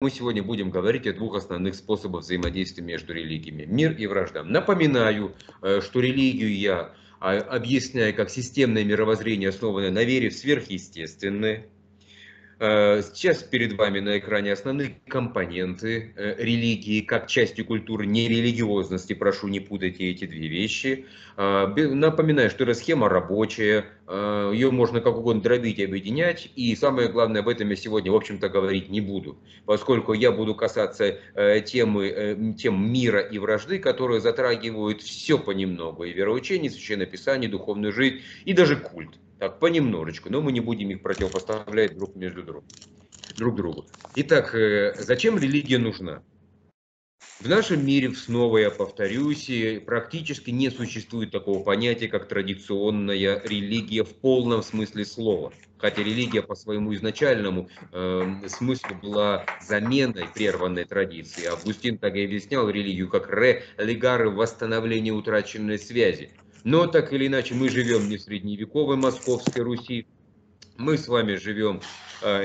Мы сегодня будем говорить о двух основных способах взаимодействия между религиями – мир и вражда. Напоминаю, что религию я объясняю как системное мировоззрение, основанное на вере в сверхъестественное. Сейчас перед вами на экране основные компоненты религии, как части культуры нерелигиозности. Прошу, не путайте эти две вещи. Напоминаю, что эта схема рабочая, ее можно как угодно дробить и объединять. И самое главное, об этом я сегодня, в общем-то, говорить не буду, поскольку я буду касаться тем мира и вражды, которые затрагивают все понемногу, и вероучение, и священное писание, и духовную жизнь, и даже культ. Так, понемножечку, но мы не будем их противопоставлять друг другу. Итак, зачем религия нужна? В нашем мире, снова я повторюсь, практически не существует такого понятия, как традиционная религия в полном смысле слова. Хотя религия по своему изначальному смыслу была заменой прерванной традиции. Августин так и объяснял религию как «ре-легары» — восстановление утраченной связи. Но так или иначе мы живем не в средневековой Московской Руси, мы с вами живем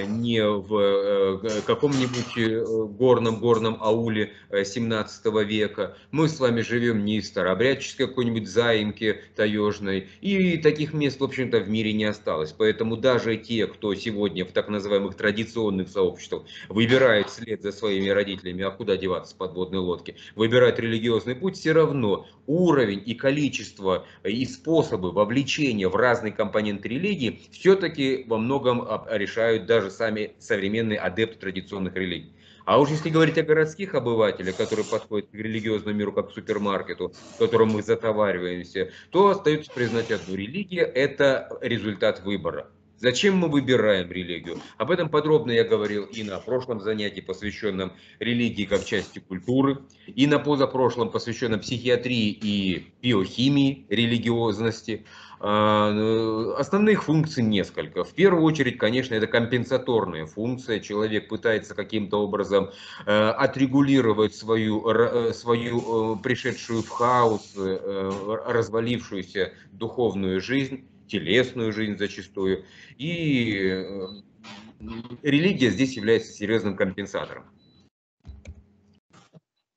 не в каком-нибудь горном ауле 17 века, мы с вами живем не в старообрядческой какой-нибудь заимке таежной, и таких мест, в общем-то, в мире не осталось. Поэтому даже те, кто сегодня в так называемых традиционных сообществах выбирает вслед за своими родителями, а куда деваться, подводной лодки, выбирает религиозный путь, все равно уровень и количество и способы вовлечения в разный компонент религии все-таки во многом решают даже сами современные адепты традиционных религий. А уж если говорить о городских обывателях, которые подходят к религиозному миру как к супермаркету, в котором мы затовариваемся, то остается признать одну: религия — это результат выбора. Зачем мы выбираем религию? Об этом подробно я говорил и на прошлом занятии, посвященном религии как части культуры, и на позапрошлом, посвященном психиатрии и биохимии религиозности. Основных функций несколько. В первую очередь, конечно, это компенсаторная функция. Человек пытается каким-то образом отрегулировать свою пришедшую в хаос, развалившуюся духовную жизнь, телесную жизнь зачастую. И религия здесь является серьезным компенсатором.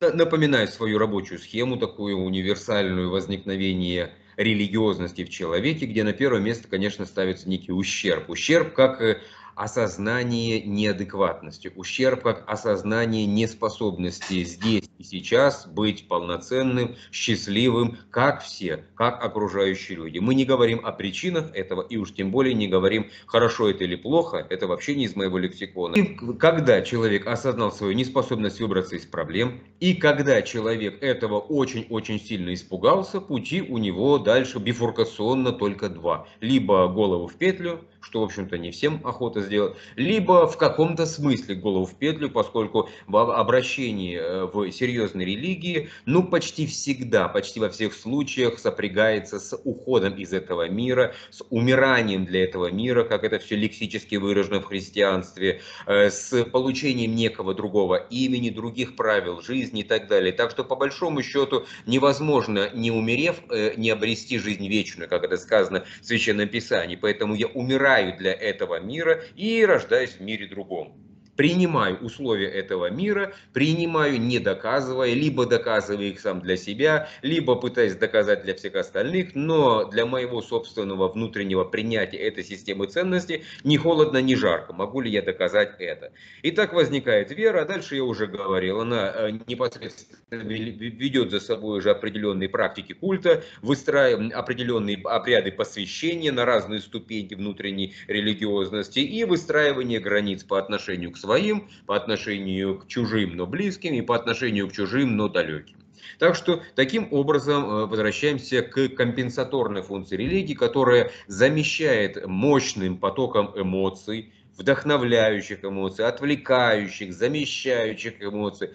Напоминаю свою рабочую схему, такую универсальную, возникновение религиозности в человеке, где на первое место, конечно, ставится некий ущерб. Ущерб как осознание неадекватности, ущерб как осознание неспособности здесь и сейчас быть полноценным, счастливым, как все, как окружающие люди. Мы не говорим о причинах этого и уж тем более не говорим, хорошо это или плохо, это вообще не из моего лексикона. И когда человек осознал свою неспособность выбраться из проблем, и когда человек этого очень-очень сильно испугался, пути у него дальше бифуркационно только два. Либо голову в петлю, что, в общем-то, не всем охота сделать, либо в каком-то смысле голову в петлю, поскольку в обращении в серьезной религии, ну, почти всегда, почти во всех случаях сопрягается с уходом из этого мира, с умиранием для этого мира, как это все лексически выражено в христианстве, с получением некого другого имени, других правил жизни и так далее. Так что, по большому счету, невозможно, не умерев, не обрести жизнь вечную, как это сказано в Священном Писании. Поэтому я умираю для этого мира и рождаюсь в мире другом. Принимаю условия этого мира, принимаю, не доказывая, либо доказывая их сам для себя, либо пытаясь доказать для всех остальных, но для моего собственного внутреннего принятия этой системы ценностей ни холодно, ни жарко. Могу ли я доказать это? И так возникает вера, а дальше я уже говорил, она непосредственно ведет за собой уже определенные практики культа, выстраиваем определенные обряды посвящения на разные ступеньки внутренней религиозности и выстраивание границ по отношению к своим, по отношению к чужим, но близким, и по отношению к чужим, но далеким. Так что таким образом возвращаемся к компенсаторной функции религии, которая замещает мощным потоком эмоций, вдохновляющих эмоций, отвлекающих, замещающих эмоций,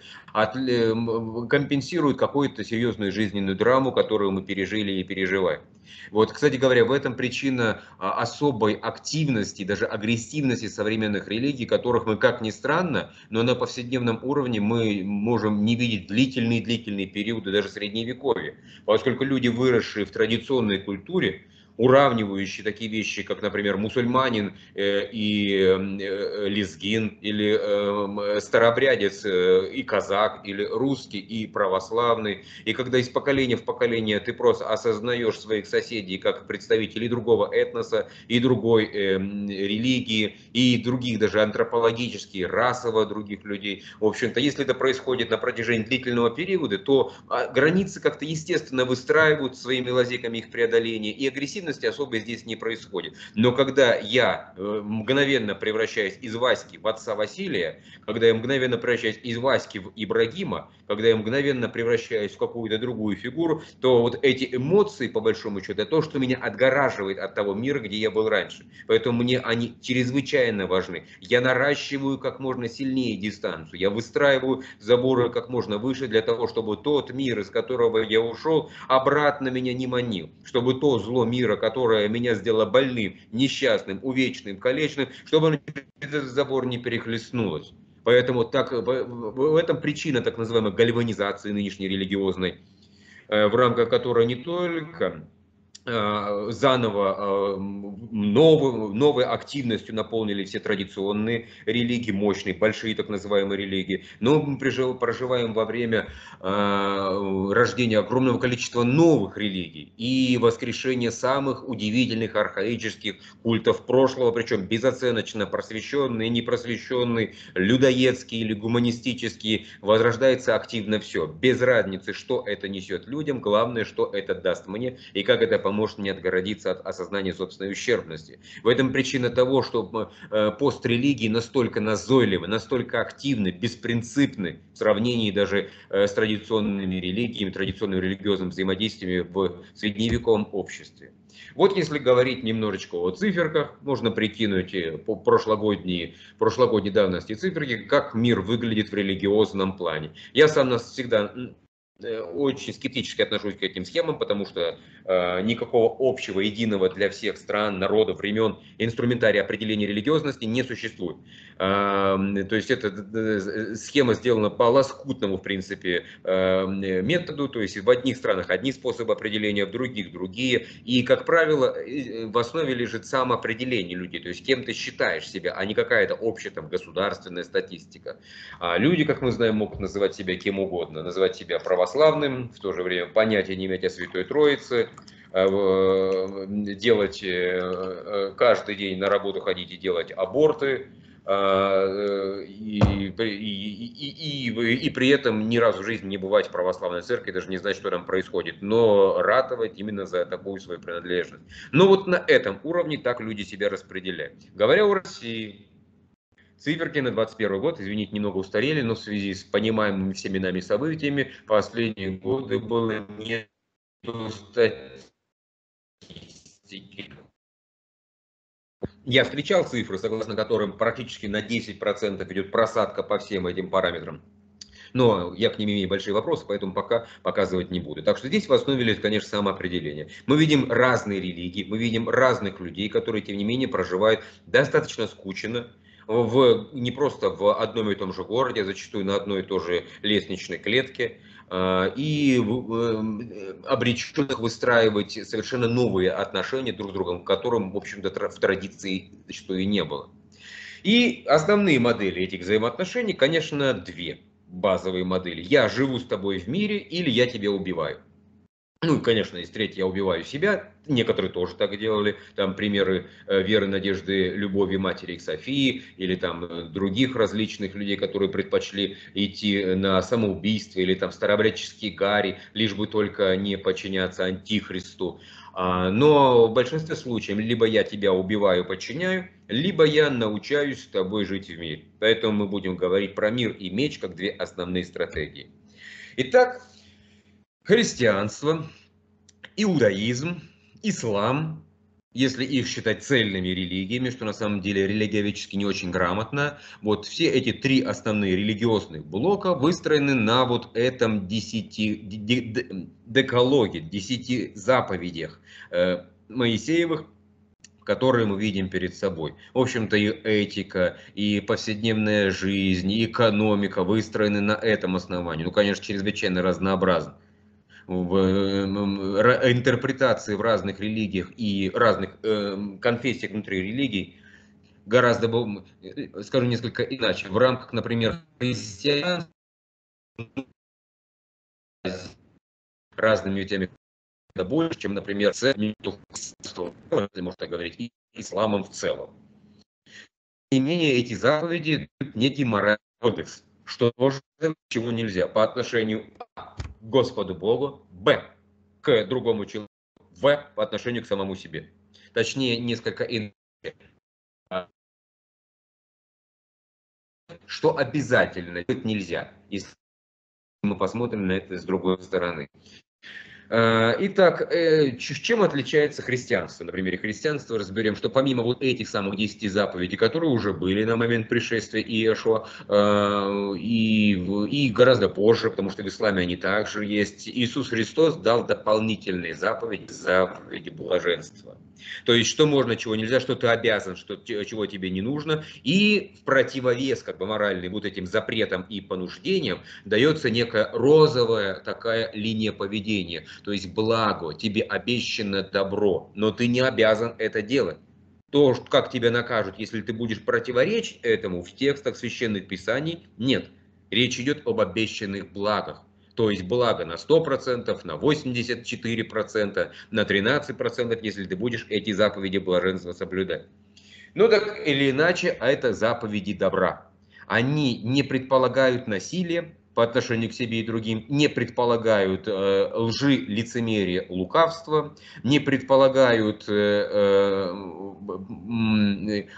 компенсирует какую-то серьезную жизненную драму, которую мы пережили и переживаем. Вот, кстати говоря, в этом причина особой активности, даже агрессивности современных религий, которых мы, как ни странно, но на повседневном уровне мы можем не видеть длительные периоды даже средневековья, поскольку люди, выросшие в традиционной культуре, уравнивающий такие вещи, как, например, мусульманин и лезгин, или старообрядец и казак, или русский и православный. И когда из поколения в поколение ты просто осознаешь своих соседей как представителей другого этноса и другой религии, и других даже антропологически, расово других людей. В общем-то, если это происходит на протяжении длительного периода, то границы как-то естественно выстраивают своими лазейками их преодоления, и агрессивности особо здесь не происходит. Но когда я мгновенно превращаюсь из Васьки в отца Василия, когда я мгновенно превращаюсь из Васьки в Ибрагима, когда я мгновенно превращаюсь в какую-то другую фигуру, то вот эти эмоции, по большому счету, это то, что меня отгораживает от того мира, где я был раньше. Поэтому мне они чрезвычайно важны. Я наращиваю как можно сильнее дистанцию, я выстраиваю заборы как можно выше для того, чтобы тот мир, из которого я ушел, обратно меня не манил, чтобы то зло мира, которое меня сделало больным, несчастным, увечным, калечным, чтобы этот забор не перехлестнулось. Поэтому так, в этом причина так называемой гальванизации нынешней религиозной, в рамках которой не только заново новой активностью наполнили все традиционные религии, мощные, большие так называемые религии. Но мы проживаем во время рождения огромного количества новых религий и воскрешения самых удивительных архаических культов прошлого, причем безоценочно просвещенные, непросвещенные, людоедские или гуманистические. Возрождается активно все, без разницы, что это несет людям, главное, что это даст мне и как это поможет мне отгородиться от осознания собственной ущербности. В этом причина того, что пострелигии настолько назойливы, настолько активны, беспринципны в сравнении даже с традиционными религиями, традиционным религиозным взаимодействием в средневековом обществе. Вот если говорить немножечко о циферках, можно прикинуть по прошлогодней давности циферки, как мир выглядит в религиозном плане. Я сам всегда очень скептически отношусь к этим схемам, потому что никакого общего, единого для всех стран, народов, времен инструментария определения религиозности не существует. То есть эта схема сделана по лоскутному, в принципе, методу. То есть в одних странах одни способы определения, в других другие. И, как правило, в основе лежит самоопределение людей. То есть кем ты считаешь себя, а не какая-то общая там, государственная статистика. А люди, как мы знаем, могут называть себя кем угодно, называть себя православным, в то же время понятия не иметь о Святой Троице, делать каждый день на работу ходить и делать аборты, и при этом ни разу в жизни не бывать в православной церкви, даже не знать, что там происходит, но ратовать именно за такую свою принадлежность. Но вот на этом уровне так люди себя распределяют. Говоря о России, циферки на 21 год, извините, немного устарели, но в связи с понимаемыми всеми нами событиями последние годы было не до статистики. Я встречал цифры, согласно которым практически на 10% идет просадка по всем этим параметрам. Но я к ним имею большие вопросы, поэтому пока показывать не буду. Так что здесь в основе лежит, конечно, самоопределение. Мы видим разные религии, мы видим разных людей, которые, тем не менее, проживают достаточно скучно, не просто в одном и том же городе, зачастую на одной и той же лестничной клетке, и обреченных выстраивать совершенно новые отношения друг с другом, к которым, в общем-то, в традиции зачастую и не было. И основные модели этих взаимоотношений, конечно, две базовые модели. Я живу с тобой в мире или я тебя убиваю. Ну и, конечно, из третьей я убиваю себя. Некоторые тоже так делали. Там примеры веры, надежды, любови матери к Софии или там других различных людей, которые предпочли идти на самоубийство или там старообрядческий Гарий, лишь бы только не подчиняться антихристу. Но в большинстве случаев либо я тебя убиваю, подчиняю, либо я научаюсь с тобой жить в мире. Поэтому мы будем говорить про мир и меч как две основные стратегии. Итак, христианство, иудаизм, ислам, если их считать цельными религиями, что на самом деле религиоведчески не очень грамотно, вот все эти три основные религиозных блока выстроены на вот этом 10 декалоге, 10 заповедях Моисеевых, которые мы видим перед собой. В общем-то, и этика, и повседневная жизнь, и экономика выстроены на этом основании. Ну, конечно, чрезвычайно разнообразно. интерпретации в разных религиях и разных конфессиях внутри религий гораздо, скажу несколько иначе, в рамках, например, христианства разными ветями больше, чем, например, с христианством, можно говорить, и исламом в целом. Тем не менее, эти заповеди дают некий моральный кодекс, что тоже, чего нельзя по отношению к Господу Богу, б, к другому человеку, в, по отношению к самому себе. Точнее, несколько иначе. Что обязательно делать нельзя, если мы посмотрим на это с другой стороны. Итак, чем отличается христианство? На примере христианства разберем, что помимо вот этих самых 10 заповедей, которые уже были на момент пришествия Иешуа, и гораздо позже, потому что в исламе они также есть, Иисус Христос дал дополнительные заповеди, заповеди блаженства. То есть, что можно, чего нельзя, что ты обязан, что, чего тебе не нужно. И в противовес, как бы моральный, вот этим запретам и понуждениям, дается некая розовая такая линия поведения. То есть, благо, тебе обещано добро, но ты не обязан это делать. То, как тебя накажут, если ты будешь противоречить этому в текстах священных писаний, нет. Речь идет об обещанных благах. То есть благо на 100%, на 84%, на 13%, если ты будешь эти заповеди блаженства соблюдать. Ну так или иначе, а это заповеди добра. Они не предполагают насилие по отношению к себе и другим, не предполагают лжи, лицемерия, лукавства, не предполагают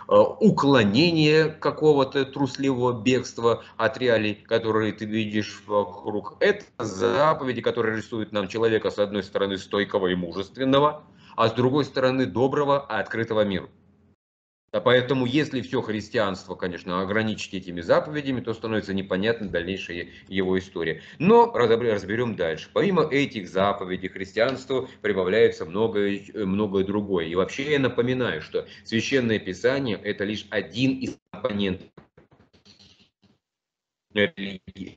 уклонения какого-то трусливого бегства от реалий, которые ты видишь вокруг. Это заповеди, которые рисуют нам человека, с одной стороны, стойкого и мужественного, а с другой стороны, доброго, открытого миру. Поэтому, если все христианство, конечно, ограничить этими заповедями, то становится непонятна дальнейшая его история. Но разберем дальше. Помимо этих заповедей христианству прибавляется многое другое. И вообще я напоминаю, что Священное Писание – это лишь один из компонентов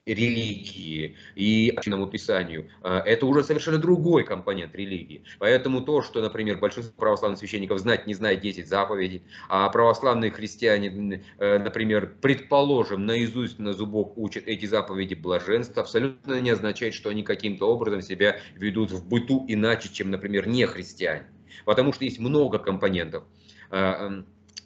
религии и Священному Писанию, это уже совершенно другой компонент религии. Поэтому то, что, например, большинство православных священников знать не знает 10 заповедей, а православные христиане, например, предположим, наизусть на зубок учат эти заповеди блаженства, абсолютно не означает, что они каким-то образом себя ведут в быту иначе, чем, например, не христиане. Потому что есть много компонентов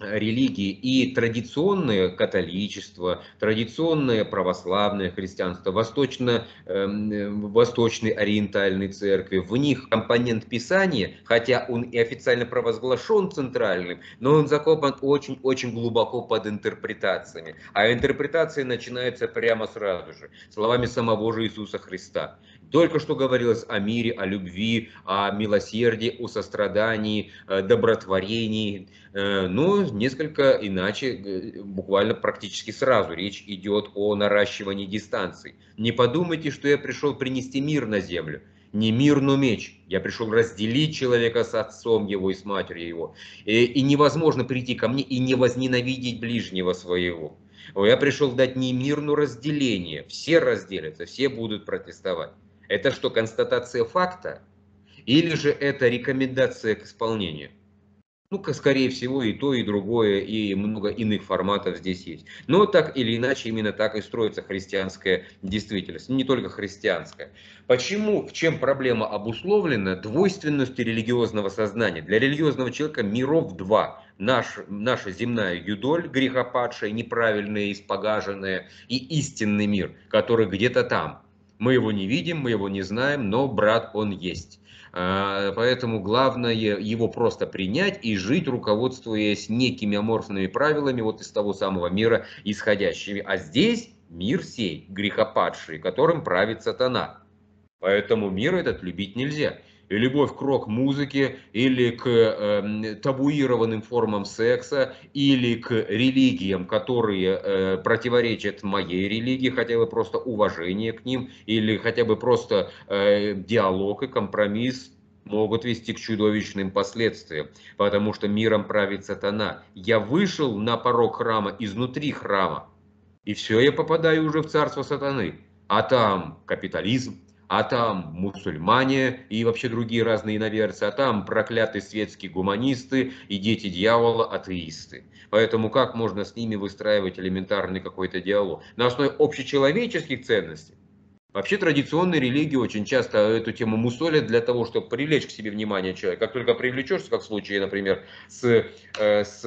религии, и традиционное католичество, традиционное православное христианство, восточные ориентальные церкви, в них компонент Писания, хотя он и официально провозглашен центральным, но он закопан очень-очень глубоко под интерпретациями. А интерпретации начинаются прямо сразу же, словами самого же Иисуса Христа. Только что говорилось о мире, о любви, о милосердии, о сострадании, добротворении. Но несколько иначе, буквально практически сразу речь идет о наращивании дистанции. Не подумайте, что я пришел принести мир на землю. Не мир, но меч. Я пришел разделить человека с отцом его и с матерью его. И невозможно прийти ко мне и не возненавидеть ближнего своего. Я пришел дать не мир, но разделение. Все разделятся, все будут протестовать. Это что, констатация факта? Или же это рекомендация к исполнению? Ну, скорее всего, и то, и другое, и много иных форматов здесь есть. Но так или иначе, именно так и строится христианская действительность. Не только христианская. Почему, в чем проблема обусловлена двойственностью религиозного сознания? Для религиозного человека миров два. Наша земная юдоль, грехопадшая, неправильная, испогаженная, и истинный мир, который где-то там. Мы его не видим, мы его не знаем, но брат он есть. Поэтому главное его просто принять и жить, руководствуясь некими аморфными правилами вот из того самого мира исходящими. А здесь мир сей, грехопадший, которым правит сатана. Поэтому мир этот любить нельзя. И любовь к рок-музыке, или к табуированным формам секса, или к религиям, которые противоречат моей религии, хотя бы просто уважение к ним, или хотя бы просто диалог и компромисс, могут вести к чудовищным последствиям, потому что миром правит сатана. Я вышел на порог храма, изнутри храма, и все, я попадаю уже в царство сатаны, а там капитализм, а там мусульмане и вообще другие разные иноверцы, а там проклятые светские гуманисты и дети дьявола атеисты. Поэтому как можно с ними выстраивать элементарный какой-то диалог? На основе общечеловеческих ценностей. Вообще традиционные религии очень часто эту тему мусолят для того, чтобы привлечь к себе внимание человека. Как только привлечешься, как в случае, например, с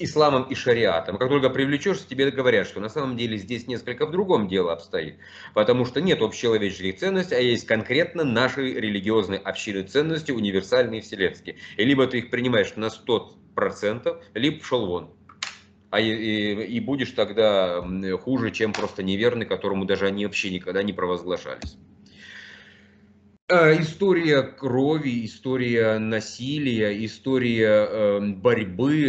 исламом и шариатом. Как только привлечешься, тебе говорят, что на самом деле здесь несколько в другом дело обстоит. Потому что нет общечеловеческих ценностей, а есть конкретно наши религиозные общины ценности, универсальные вселенские. И либо ты их принимаешь на 100%, либо шел вон. И будешь тогда хуже, чем просто неверный, которому даже они вообще никогда не провозглашались. История крови, история насилия, история борьбы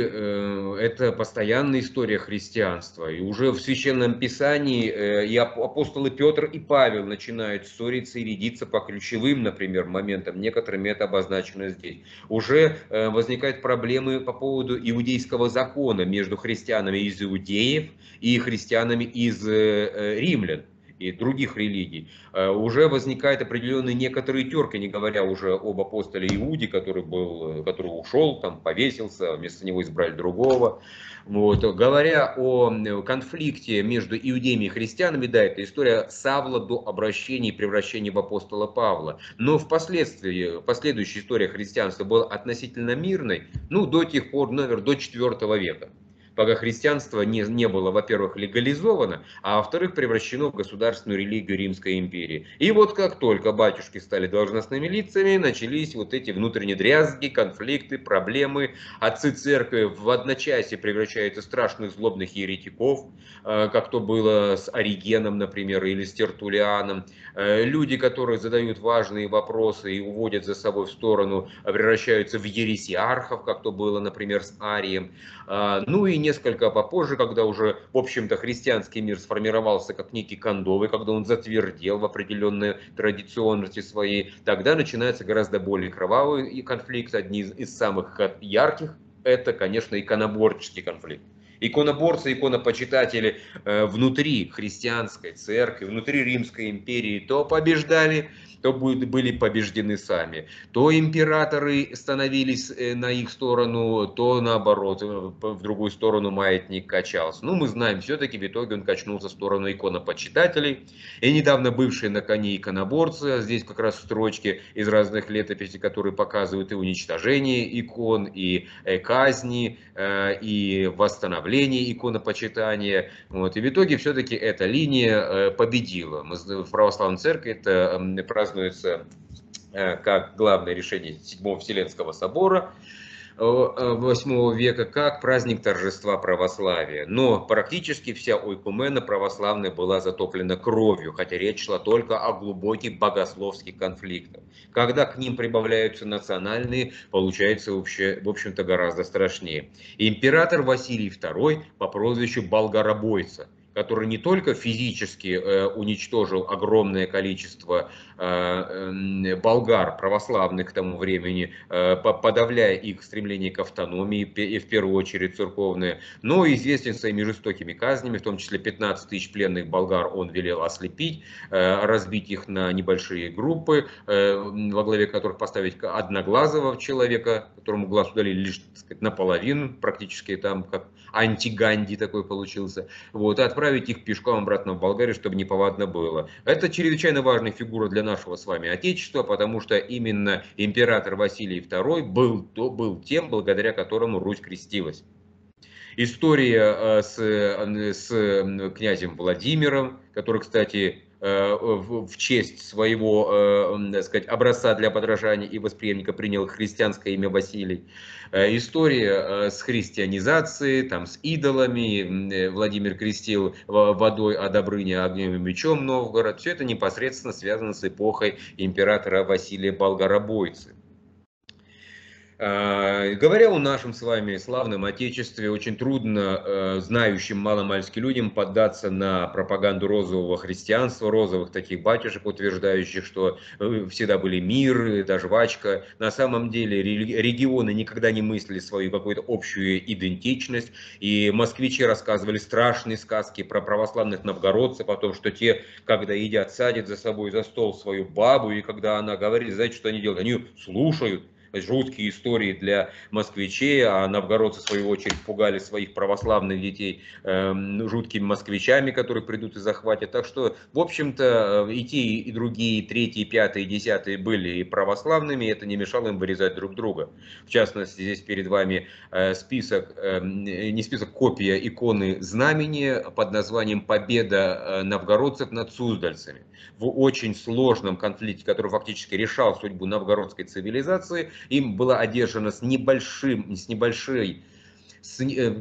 – это постоянная история христианства. И уже в Священном Писании и апостолы Петр и Павел начинают ссориться и рядиться по ключевым, например, моментам. Некоторыми это обозначено здесь. Уже возникают проблемы по поводу иудейского закона между христианами из иудеев и христианами из римлян и других религий. Уже возникают определенные некоторые терки, не говоря уже об апостоле Иуде, который ушел, там повесился, вместо него избрали другого. Вот. Говоря о конфликте между иудеями и христианами, да, это история Савла до обращения и превращения в апостола Павла. Но впоследствии, последующая история христианства была относительно мирной, ну, до тех пор, наверное, до 4 века. Пока христианство не было, во-первых, легализовано, а во-вторых, превращено в государственную религию Римской империи. И вот как только батюшки стали должностными лицами, начались вот эти внутренние дрязги, конфликты, проблемы. Отцы церкви в одночасье превращаются в страшных злобных еретиков, как то было с Оригеном, например, или с Тертулианом. Люди, которые задают важные вопросы и уводят за собой в сторону, превращаются в ересиархов, как то было, например, с Арием. Ну и несколько попозже, когда уже, в общем-то, христианский мир сформировался как некий кондовый, когда он затвердел в определенной традиционности своей, тогда начинаются гораздо более кровавые конфликты. Одни из самых ярких – это, конечно, иконоборческий конфликт. Иконоборцы, иконопочитатели внутри христианской церкви, внутри Римской империи то побеждали, то были побеждены сами. То императоры становились на их сторону, то наоборот, в другую сторону маятник качался. Ну, мы знаем, все-таки в итоге он качнулся в сторону иконопочитателей. И недавно бывшие на коне иконоборцы, здесь как раз строчки из разных летописей, которые показывают и уничтожение икон, и казни, и восстановление иконопочитания. Вот. И в итоге все-таки эта линия победила. В православной церкви это празднуется как главное решение VII Вселенского собора VIII века, как праздник торжества православия. Но практически вся ойкумена православная была затоплена кровью, хотя речь шла только о глубоких богословских конфликтах. Когда к ним прибавляются национальные, получается, в общем-то, гораздо страшнее. Император Василий II по прозвищу Болгаробойца, который не только физически уничтожил огромное количество болгар, православных к тому времени, подавляя их стремление к автономии, и в первую очередь церковное, но известен своими жестокими казнями, в том числе 15 тысяч пленных болгар он велел ослепить, разбить их на небольшие группы, во главе которых поставить одноглазого человека, которому глаз удалили лишь, так сказать, наполовину, практически там как анти-Ганди такой получился, вот, и отправить их пешком обратно в Болгарию, чтобы неповадно было. Это чрезвычайно важная фигура для нашего с вами Отечества, потому что именно император Василий II был тем, благодаря которому Русь крестилась. История с князем Владимиром, который, кстати, в честь своего, так сказать, образца для подражания и восприемника принял христианское имя Василий. История с христианизацией, там, с идолами. Владимир крестил водой, а Добрыня огнем и мечом Новгород. Все это непосредственно связано с эпохой императора Василия Болгаробойца. Говоря о нашем с вами славном Отечестве, очень трудно знающим маломальски людям поддаться на пропаганду розового христианства, розовых таких батюшек, утверждающих, что всегда были мир, даже жвачка. На самом деле регионы никогда не мыслили свою какую-то общую идентичность, и москвичи рассказывали страшные сказки про православных новгородцев, о том, что те, когда едят, садят за собой за стол свою бабу, и когда она говорит, знаете, что они делают? Они слушают. Жуткие истории для москвичей, а новгородцы, в свою очередь, пугали своих православных детей жуткими москвичами, которые придут и захватят. Так что, в общем-то, и те, и другие, и третьи, и пятые, и десятые были и православными, и это не мешало им вырезать друг друга. В частности, здесь перед вами список, не список, копия иконы знамени под названием «Победа новгородцев над суздальцами». В очень сложном конфликте, который фактически решал судьбу новгородской цивилизации, им была одержана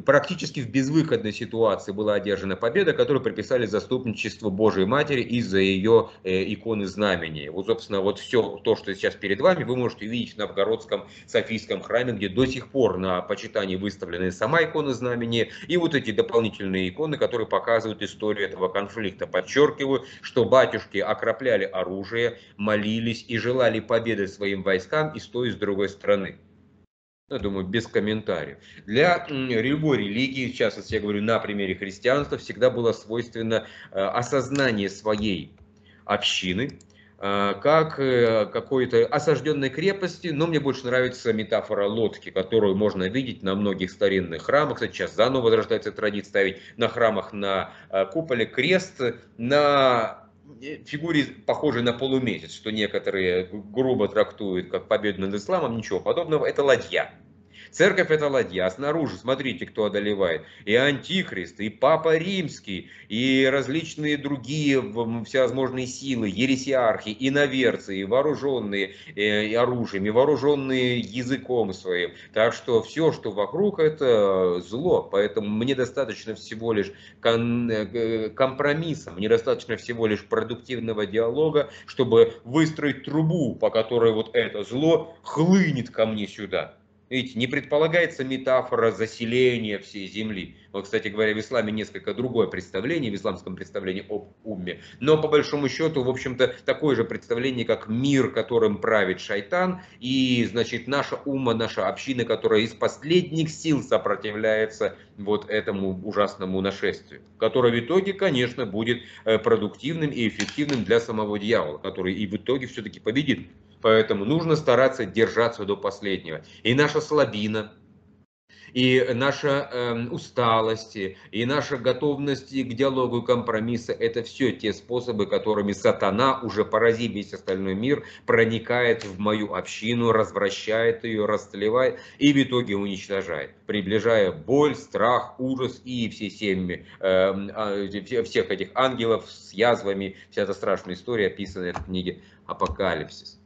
практически в безвыходной ситуации была одержана победа, которую приписали заступничеству Божией Матери из-за ее иконы знамени. Вот, собственно, вот все то, что сейчас перед вами, вы можете увидеть в новгородском Софийском храме, где до сих пор на почитании выставлены сама икона знамени и вот эти дополнительные иконы, которые показывают историю этого конфликта. Подчеркиваю, что батюшки окропляли оружие, молились и желали победы своим войскам и с той, и с другой стороны. Я думаю, без комментариев. Для любой религии, в частности, я говорю на примере христианства, всегда было свойственно осознание своей общины как какой-то осажденной крепости, но мне больше нравится метафора лодки, которую можно видеть на многих старинных храмах. Кстати, сейчас заново возрождается традиция ставить на храмах на куполе крест на фигуре, похожей на полумесяц, что некоторые грубо трактуют как победу над исламом, ничего подобного, это ладья. Церковь — это ладья, а снаружи, смотрите, кто одолевает. И Антихрист, и Папа Римский, и различные другие всевозможные силы, ересиархи, иноверцы, и вооруженные оружием, и вооруженные языком своим. Так что все, что вокруг, это зло. Поэтому мне достаточно всего лишь компромисса, мне достаточно всего лишь продуктивного диалога, чтобы выстроить трубу, по которой вот это зло хлынет ко мне сюда. Видите, не предполагается метафора заселения всей земли. Вот, кстати говоря, в исламе несколько другое представление, в исламском представлении об умме. Но, по большому счету, в общем-то, такое же представление, как мир, которым правит шайтан, и, значит, наша умма, наша община, которая из последних сил сопротивляется вот этому ужасному нашествию, которое в итоге, конечно, будет продуктивным и эффективным для самого дьявола, который и в итоге все-таки победит. Поэтому нужно стараться держаться до последнего. И наша слабина, и наша усталость, и наша готовность к диалогу и компромиссу – это все те способы, которыми сатана, уже поразив весь остальной мир, проникает в мою общину, развращает ее, растлевает и в итоге уничтожает, приближая боль, страх, ужас и все семьи, всех этих ангелов с язвами. Вся эта страшная история, описанная в книге «Апокалипсис».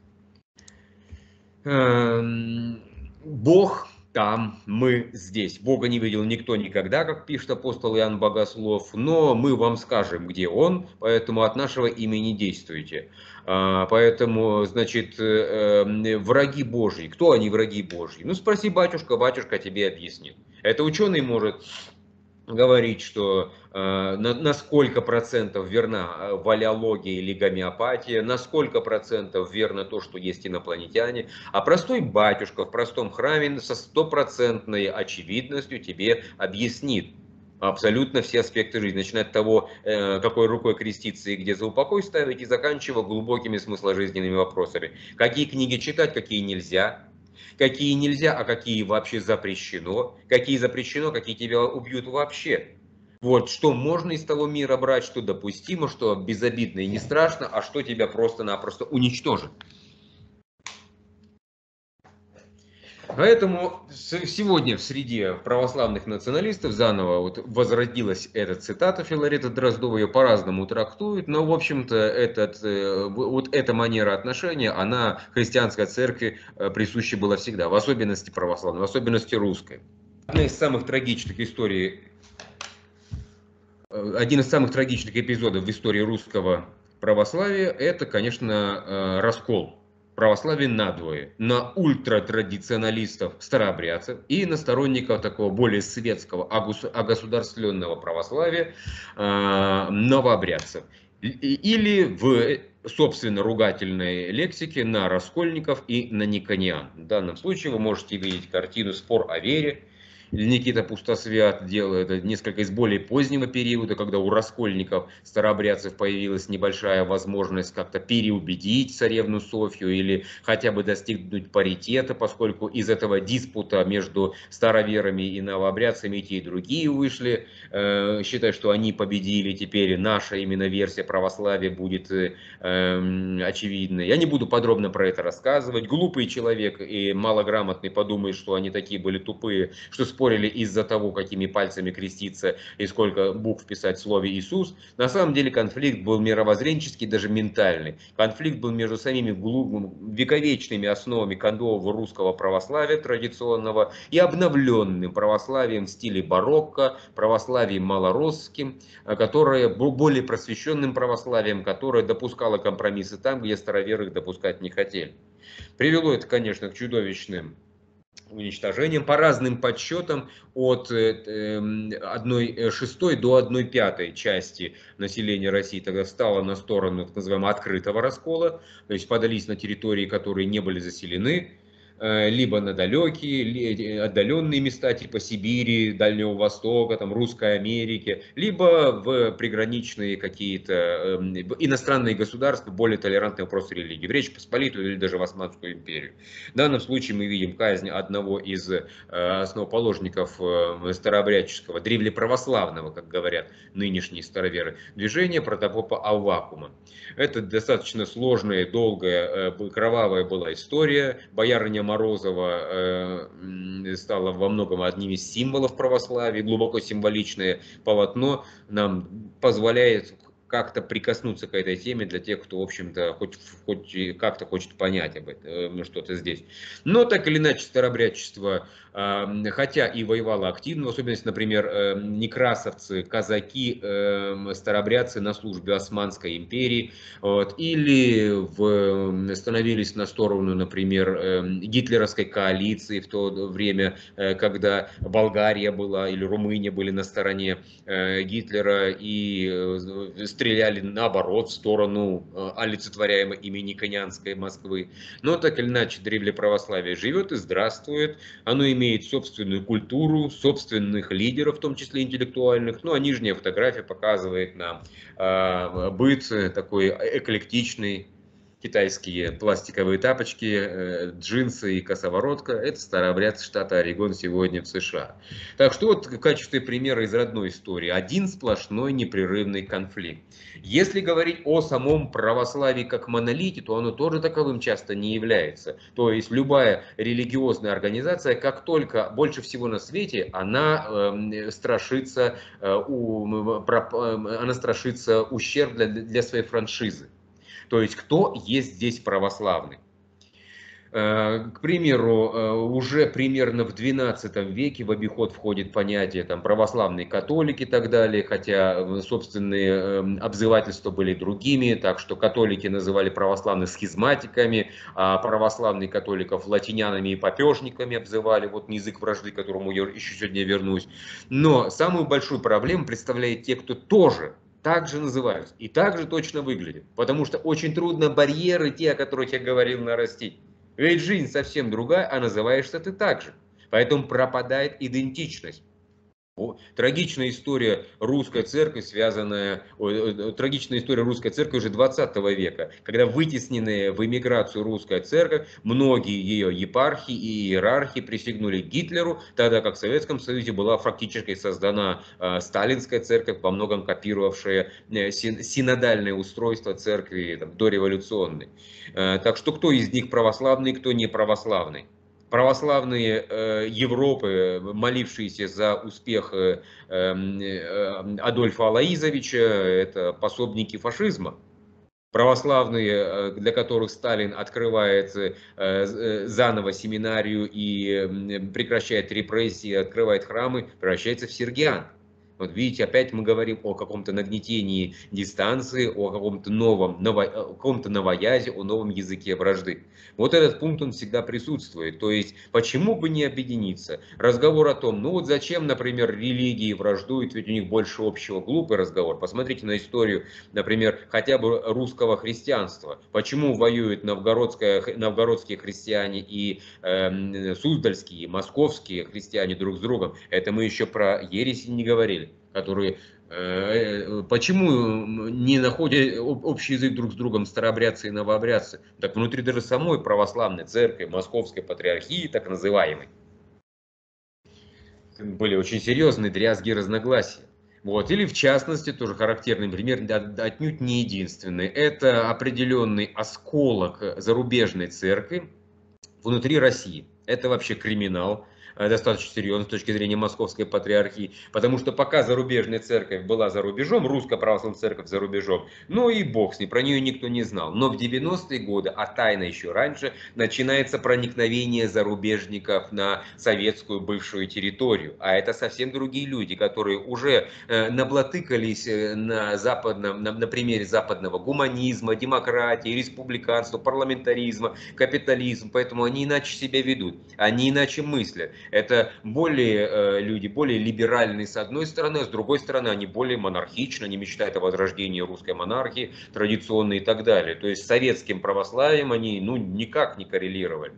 Бог там, мы здесь. Бога не видел никто никогда, как пишет апостол Иоанн Богослов, но мы вам скажем, где Он, поэтому от нашего имени действуйте. Поэтому, значит, враги Божьи. Кто они, враги Божьи? Ну, спроси батюшка, батюшка тебе объяснит. Это ученый может говорить, что на сколько процентов верна валеология или гомеопатия, на сколько процентов верно то, что есть инопланетяне, а простой батюшка в простом храме со стопроцентной очевидностью тебе объяснит абсолютно все аспекты жизни, начиная от того, какой рукой креститься и где за упокой ставить, и заканчивая глубокими смысложизненными вопросами. Какие книги читать, какие нельзя. Какие нельзя, а какие вообще запрещено. Какие запрещено, какие тебя убьют вообще. Вот что можно из того мира брать, что допустимо, что безобидно и не страшно, а что тебя просто-напросто уничтожит. Поэтому сегодня в среде православных националистов заново вот возродилась эта цитата Филарета Дроздова, ее по-разному трактуют, но, в общем-то, вот эта манера отношения, она христианской церкви присуща была всегда, в особенности православной, в особенности русской. Один из самых трагичных эпизодов в истории русского православия, это, конечно, раскол. православии надвое: на ультратрадиционалистов, старообрядцев, и на сторонников такого более светского, огосударственного православия, новообрядцев. Или в собственно ругательной лексике на раскольников и на никониан. В данном случае вы можете видеть картину «Спор о вере». Никита Пустосвят делает несколько из более позднего периода, когда у раскольников, старообрядцев, появилась небольшая возможность как-то переубедить царевну Софью или хотя бы достигнуть паритета, поскольку из этого диспута между староверами и новообрядцами и те, и другие вышли, считая, что они победили, теперь наша именно версия православия будет очевидной. Я не буду подробно про это рассказывать. Глупый человек и малограмотный подумает, что они такие были тупые, что спорили из-за того, какими пальцами креститься и сколько букв писать в слове Иисус. На самом деле конфликт был мировоззренческий, даже ментальный. Конфликт был между самими вековечными основами кондового русского православия традиционного и обновленным православием в стиле барокко, православием малоросским, которое было более просвещенным православием, которое допускало компромиссы там, где староверы их допускать не хотели. Привело это, конечно, к чудовищным уничтожением. По разным подсчетам от 1/6 до 1/5 части населения России тогда встало на сторону так называемого открытого раскола, то есть подались на территории, которые не были заселены, либо на далекие, отдаленные места типа Сибири, Дальнего Востока, там, Русской Америки, либо в приграничные какие-то иностранные государства, более толерантные вопросы религии, в Речь Посполитую или даже в Османскую империю. В данном случае мы видим казнь одного из основоположников старообрядческого, древлеправославного, как говорят нынешние староверы, движения протопопа Авакума. Это достаточно сложная, долгая, кровавая была история. Бояриня Морозова стала во многом одним из символов православия. Глубоко символичное полотно нам позволяет как-то прикоснуться к этой теме для тех, кто, в общем-то, хоть как-то хочет понять об этом что-то здесь. Но так или иначе старообрядчество, хотя и воевало активно, в особенности, например, некрасовцы, казаки, старообрядцы на службе Османской империи, вот, или становились на сторону, например, гитлеровской коалиции в то время, когда Болгария была или Румыния были на стороне Гитлера и стреляли наоборот в сторону олицетворяемой ими никонианской Москвы. Но так или иначе древлеправославие живет и здравствует. Оно имеет собственную культуру, собственных лидеров, в том числе интеллектуальных. Ну а нижняя фотография показывает нам быт такой эклектичный. Китайские пластиковые тапочки, джинсы и косоворотка – это старообрядцы штата Орегон сегодня в США. Так что вот в качестве примера из родной истории один сплошной непрерывный конфликт. Если говорить о самом православии как монолите, то оно тоже таковым часто не является. То есть любая религиозная организация, как только больше всего на свете, она страшится ущерб для своей франшизы. То есть, кто есть здесь православный? К примеру, уже примерно в XII веке в обиход входит понятие там, православные католики и так далее, хотя собственные обзывательства были другими, так что католики называли православных схизматиками, а православных католиков латинянами и попежниками обзывали, вот не язык вражды, к которому я еще сегодня вернусь. Но самую большую проблему представляет те, кто тоже также называются и также точно выглядят, потому что очень трудно барьеры, те, о которых я говорил, нарастить. Ведь жизнь совсем другая, а называешься ты так же. Поэтому пропадает идентичность. Трагичная история русской церкви, уже 20 века, когда вытесненная в эмиграцию русская церковь, многие ее епархии и иерархи присягнули Гитлеру, тогда как в Советском Союзе была фактически создана сталинская церковь, во многом копировавшая синодальное устройство церкви там, дореволюционной. Так что кто из них православный, кто не православный? Православные Европы, молившиеся за успех Адольфа Алаизовича, это пособники фашизма. Православные, для которых Сталин открывает заново семинарию и прекращает репрессии, открывает храмы, превращается в сергиан. Вот видите, опять мы говорим о каком-то нагнетении дистанции, о каком-то новоязе, о новом языке вражды. Вот этот пункт, он всегда присутствует. То есть, почему бы не объединиться? Разговор о том, ну вот зачем, например, религии враждуют, ведь у них больше общего. Глупый разговор. Посмотрите на историю, например, хотя бы русского христианства. Почему воюют новгородские христиане и суздальские, и московские христиане друг с другом? Это мы еще про ереси не говорили, которые почему не находят общий язык друг с другом старообрядцы и новообрядцы? Так внутри даже самой православной церкви, московской патриархии, так называемой, были очень серьезные дрязги и разногласия. Вот. Или в частности, тоже характерный пример, отнюдь не единственный, это определенный осколок зарубежной церкви внутри России. Это вообще криминал, достаточно серьезно с точки зрения московской патриархии, потому что пока зарубежная церковь была за рубежом, русская православная церковь за рубежом, ну и бог с ней, про нее никто не знал. Но в 90-е годы, а тайно еще раньше, начинается проникновение зарубежников на советскую бывшую территорию. А это совсем другие люди, которые уже наблатыкались на примере западного гуманизма, демократии, республиканства, парламентаризма, капитализма, поэтому они иначе себя ведут, они иначе мыслят. Это люди более либеральные с одной стороны, а с другой стороны они более монархичны, они мечтают о возрождении русской монархии, традиционной и так далее. То есть с советским православием они никак не коррелировали.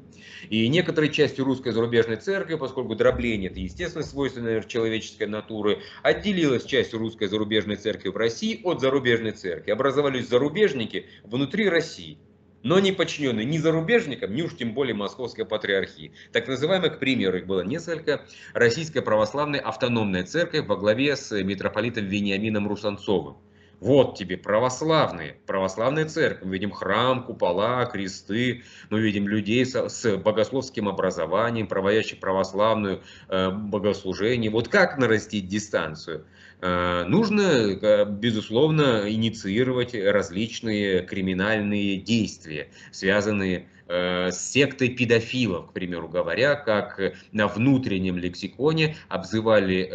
И некоторые части русской зарубежной церкви, поскольку дробление это естественно свойственно человеческой натуры, отделилась часть русской зарубежной церкви в России от зарубежной церкви. Образовались зарубежники внутри России, но не подчиненные ни зарубежникам, ни уж тем более московской патриархии. Так называемых, к примеру, их было несколько. Российская православная автономная церковь во главе с митрополитом Вениамином Русанцовым. Вот тебе православные, православная церковь. Мы видим храм, купола, кресты, мы видим людей с богословским образованием, проводящих православную богослужение. Вот как нарастить дистанцию? Нужно, безусловно, инициировать различные криминальные действия, связанные с сектой педофилов, к примеру говоря, как на внутреннем лексиконе обзывали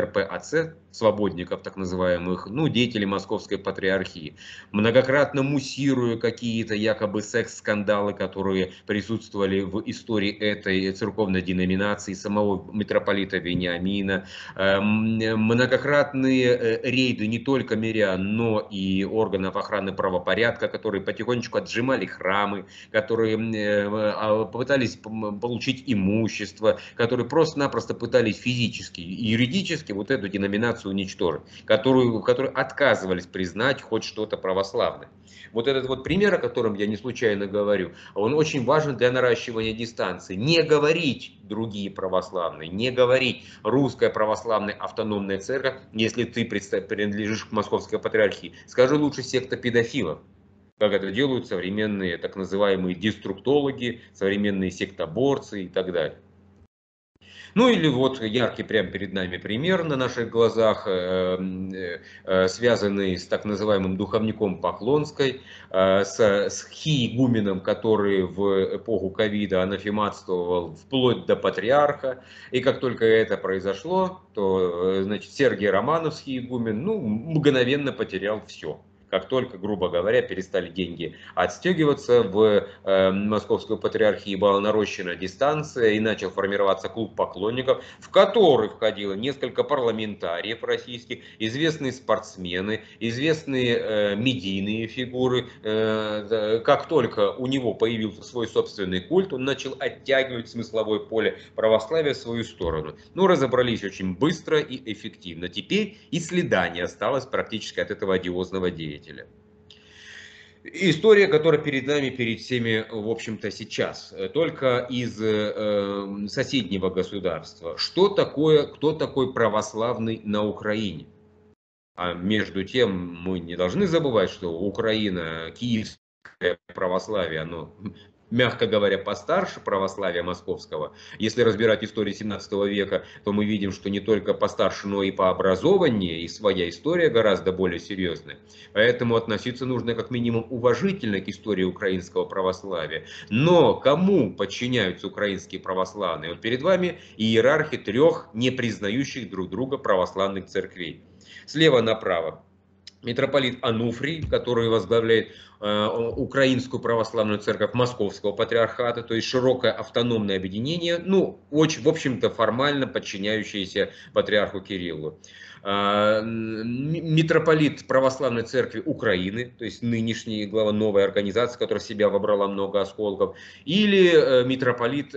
РПАЦ, свободников так называемых, деятелей московской патриархии, многократно муссируя какие-то якобы секс-скандалы, которые присутствовали в истории этой церковной деноминации, самого митрополита Вениамина, многократные рейды не только мирян, но и органов охраны правопорядка, которые потихонечку отжимали храмы, которые пытались получить имущество, которые просто-напросто пытались физически и юридически вот эту деноминацию уничтожить, которые отказывались признать хоть что-то православное. Вот этот вот пример, о котором я не случайно говорю, он очень важен для наращивания дистанции. Не говорить другие православные, не говорить русская православная автономная церковь, если ты принадлежишь к московской патриархии. Скажи лучше секта педофилов, как это делают современные так называемые деструктологи, современные сектоборцы и так далее. Ну или вот яркий прямо перед нами пример на наших глазах, связанный с так называемым духовником Похлонской, с хиигуменом, который в эпоху ковида анафематствовал вплоть до патриарха. И как только это произошло, то значит, Сергей Романовский, игумен, мгновенно потерял все. Как только, грубо говоря, перестали деньги отстегиваться в московскую патриархию, была нарощена дистанция и начал формироваться клуб поклонников, в который входило несколько парламентариев российских, известные спортсмены, известные медийные фигуры. Как только у него появился свой собственный культ, он начал оттягивать смысловое поле православия в свою сторону. Но разобрались очень быстро и эффективно. Теперь и следа не осталось практически от этого одиозного деятеля. История, которая перед нами, перед всеми, в общем-то, сейчас, только из соседнего государства. Кто такой православный на Украине? А между тем, мы не должны забывать, что Украина, киевское православие, оно мягко говоря, постарше православия московского. Если разбирать историю 17 века, то мы видим, что не только постарше, но и по образованию, и своя история гораздо более серьезная. Поэтому относиться нужно как минимум уважительно к истории украинского православия. Но кому подчиняются украинские православные? Вот перед вами иерархи трех не признающих друг друга православных церквей. Слева направо митрополит Ануфрий, который возглавляет Украинскую православную церковь Московского патриархата, то есть широкое автономное объединение, ну, в общем-то, формально подчиняющееся патриарху Кириллу. Митрополит православной церкви Украины, то есть нынешняя глава новой организации, которая в себя вобрала много осколков, или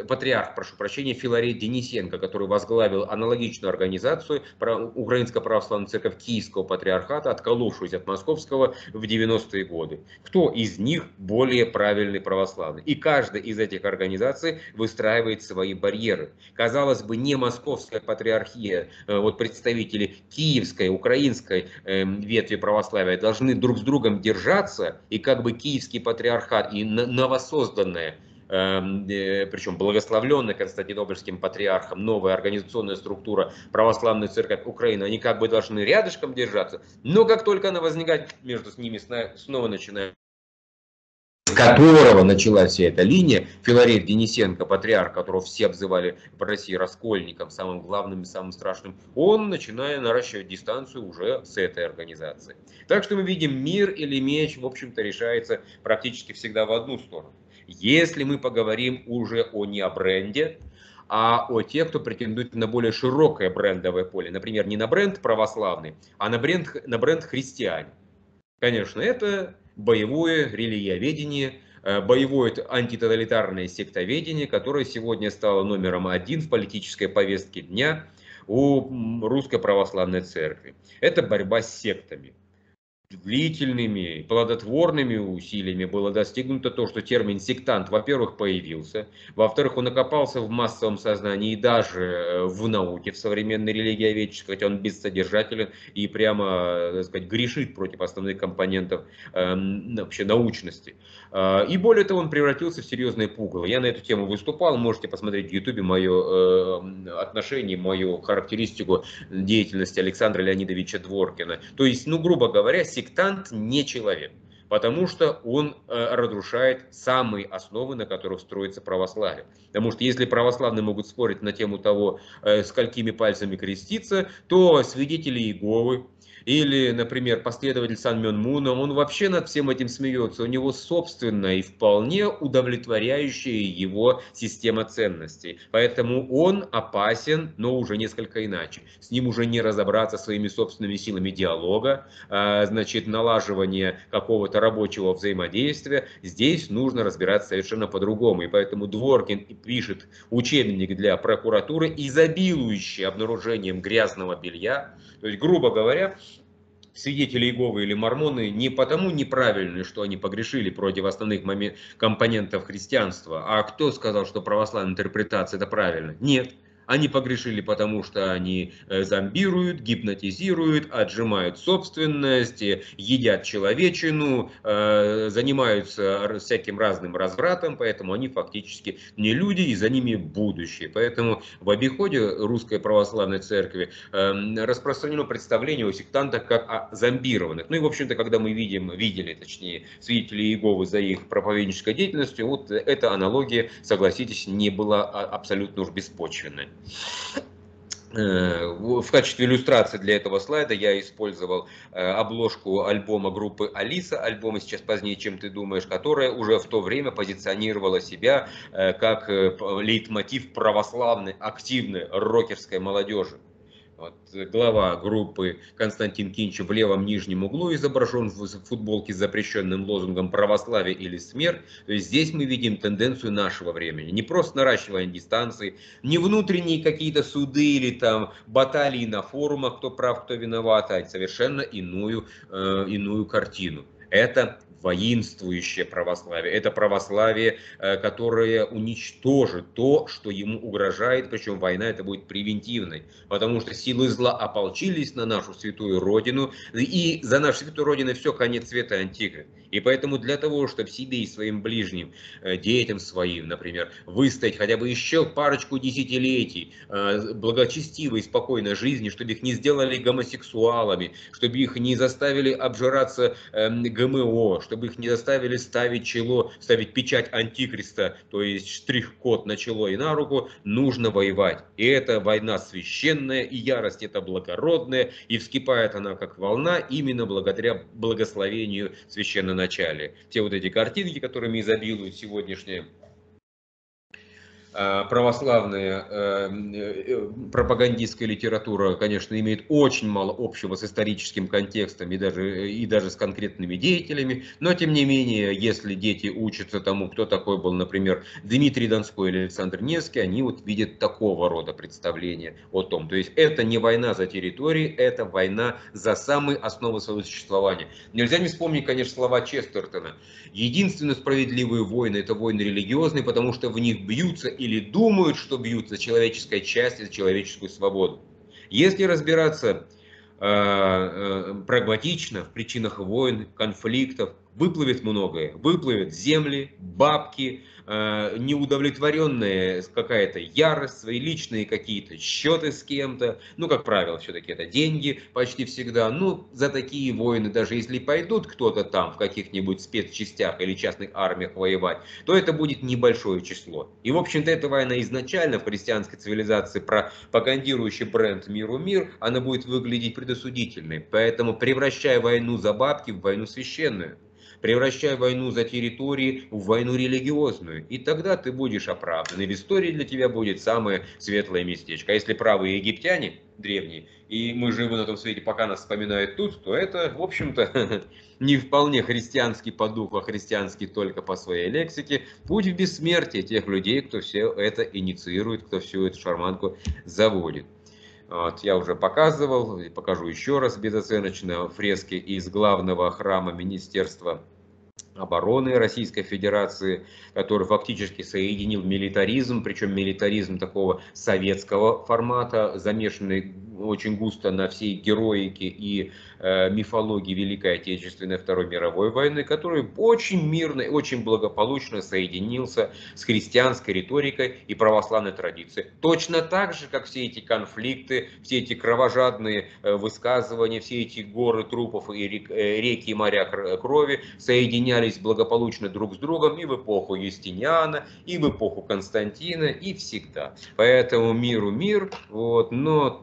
патриарх Филарет Денисенко, который возглавил аналогичную организацию Украинская православная церковь Киевского патриархата, отколовшуюся от московского в 90-е годы. Кто из них более правильный православный. И каждая из этих организаций выстраивает свои барьеры. Казалось бы, не московская патриархия, вот представители киевской, украинской ветви православия должны друг с другом держаться, и как бы киевский патриархат и новосозданная, причем благословленная Константинопольским патриархом, новая организационная структура православной церкви Украины, они как бы должны рядышком держаться, но как только она возникает, между ними снова начинает. С которого началась вся эта линия, Филарет Денисенко, патриарх, которого все обзывали в России раскольником, самым главным и самым страшным, он начинает наращивать дистанцию уже с этой организацией. Так что мы видим, мир или меч, в общем-то, решается практически всегда в одну сторону. Если мы поговорим уже не о бренде, а о тех, кто претендует на более широкое брендовое поле. Например, не на бренд православный, а на бренд христиане. Конечно, это боевое религиоведение, боевое антитоталитарное сектоведение, которое сегодня стало номером 1 в политической повестке дня у Русской Православной Церкви. Это борьба с сектами. Длительными и плодотворными усилиями было достигнуто то, что термин «сектант», во-первых, появился, во-вторых, он окопался в массовом сознании и даже в науке, в современной религиоведческой, хотя он бессодержателен и прямо, так сказать, грешит против основных компонентов вообще научности. И более того, он превратился в серьезное пугало. Я на эту тему выступал, можете посмотреть в Ютубе мое отношение, мою характеристику деятельности Александра Леонидовича Дворкина. То есть, ну, грубо говоря, сектант не человек, потому что он разрушает самые основы, на которых строится православие. Потому что если православные могут спорить на тему того, сколькими пальцами креститься, то свидетели Иеговы или, например, последователь Сан Мён Муна, он вообще над всем этим смеется. У него собственная и вполне удовлетворяющая его система ценностей. Поэтому он опасен, но уже несколько иначе. С ним уже не разобраться своими собственными силами диалога, значит, налаживания какого-то рабочего взаимодействия. Здесь нужно разбираться совершенно по-другому. И поэтому Дворкин пишет учебник для прокуратуры, изобилующий обнаружением грязного белья. То есть, грубо говоря, свидетели Иеговы или мормоны не потому неправильны, что они погрешили против основных компонентов христианства, а кто сказал, что православная интерпретация это правильно? Нет. Они погрешили, потому что они зомбируют, гипнотизируют, отжимают собственность, едят человечину, занимаются всяким разным развратом, поэтому они фактически не люди, и за ними будущее. Поэтому в обиходе Русской Православной Церкви распространено представление о сектантах как о зомбированных. Ну и, в общем-то, когда мы видели, точнее, свидетелей Иеговы за их проповеднической деятельностью, вот эта аналогия, согласитесь, не была абсолютно уж беспочвенной. В качестве иллюстрации для этого слайда я использовал обложку альбома группы Алиса, альбома «Сейчас позднее, чем ты думаешь», которая уже в то время позиционировала себя как лейтмотив православной, активной рокерской молодежи. Вот глава группы Константин Кинч в левом нижнем углу изображен в футболке с запрещенным лозунгом «Православие или смерть». То есть здесь мы видим тенденцию нашего времени. Не просто наращивание дистанции, не внутренние какие-то суды или там баталии на форумах, кто прав, кто виноват, а совершенно иную картину. Это воинствующее православие, это православие, которое уничтожит то, что ему угрожает, причем война это будет превентивной, потому что силы зла ополчились на нашу святую родину, и за нашу святую родину все, конец света, антихрист. И поэтому для того, чтобы себе и своим ближним, детям своим, например, выстоять хотя бы еще парочку десятилетий благочестивой и спокойной жизни, чтобы их не сделали гомосексуалами, чтобы их не заставили обжираться ГМО, чтобы их не заставили ставить печать антихриста, то есть штрих-код на чело и на руку, нужно воевать. И эта война священная, и ярость это благородная, и вскипает она как волна именно благодаря благословению священноначалия. Все вот эти картинки, которыми изобилуют сегодняшние православная пропагандистская литература, конечно, имеет очень мало общего с историческим контекстом и даже с конкретными деятелями, но тем не менее, если дети учатся тому, кто такой был, например, Дмитрий Донской или Александр Невский, они вот видят такого рода представления о том. То есть это не война за территории, это война за самые основы своего существования. Нельзя не вспомнить, конечно, слова Честертона. Единственно справедливые войны – это войны религиозные, потому что в них бьются или думают, что бьют за человеческое счастье, за человеческую свободу. Если разбираться прагматично в причинах войн, конфликтов, выплывет многое. Выплывет земли, бабки, неудовлетворенная какая-то ярость, свои личные какие-то счеты с кем-то. Ну, как правило, все-таки это деньги почти всегда. Ну, за такие войны, даже если пойдут кто-то там в каких-нибудь спецчастях или частных армиях воевать, то это будет небольшое число. И, в общем-то, эта война изначально в христианской цивилизации, пропагандирующий бренд «Миру мир», она будет выглядеть предосудительной. Поэтому превращая войну за бабки в войну священную, превращая войну за территории в войну религиозную. И тогда ты будешь оправдан. И в истории для тебя будет самое светлое местечко. А если правые египтяне древние, и мы живы на том свете, пока нас вспоминают тут, то это, в общем-то, не вполне христианский по духу, а христианский только по своей лексике. Путь в бессмертие тех людей, кто все это инициирует, кто всю эту шарманку заводит. Вот, я уже показывал, и покажу еще раз безоценочно фрески из главного храма Министерства обороны Российской Федерации, который фактически соединил милитаризм, причем милитаризм такого советского формата, замешанный очень густо на всей героике и мифологии Великой Отечественной Второй мировой войны, который очень мирно и очень благополучно соединился с христианской риторикой и православной традицией. Точно так же, как все эти конфликты, все эти кровожадные высказывания, все эти горы трупов и реки и моря крови соединялись благополучно друг с другом и в эпоху Юстиниана, и в эпоху Константина, и всегда. Поэтому миру мир, вот, но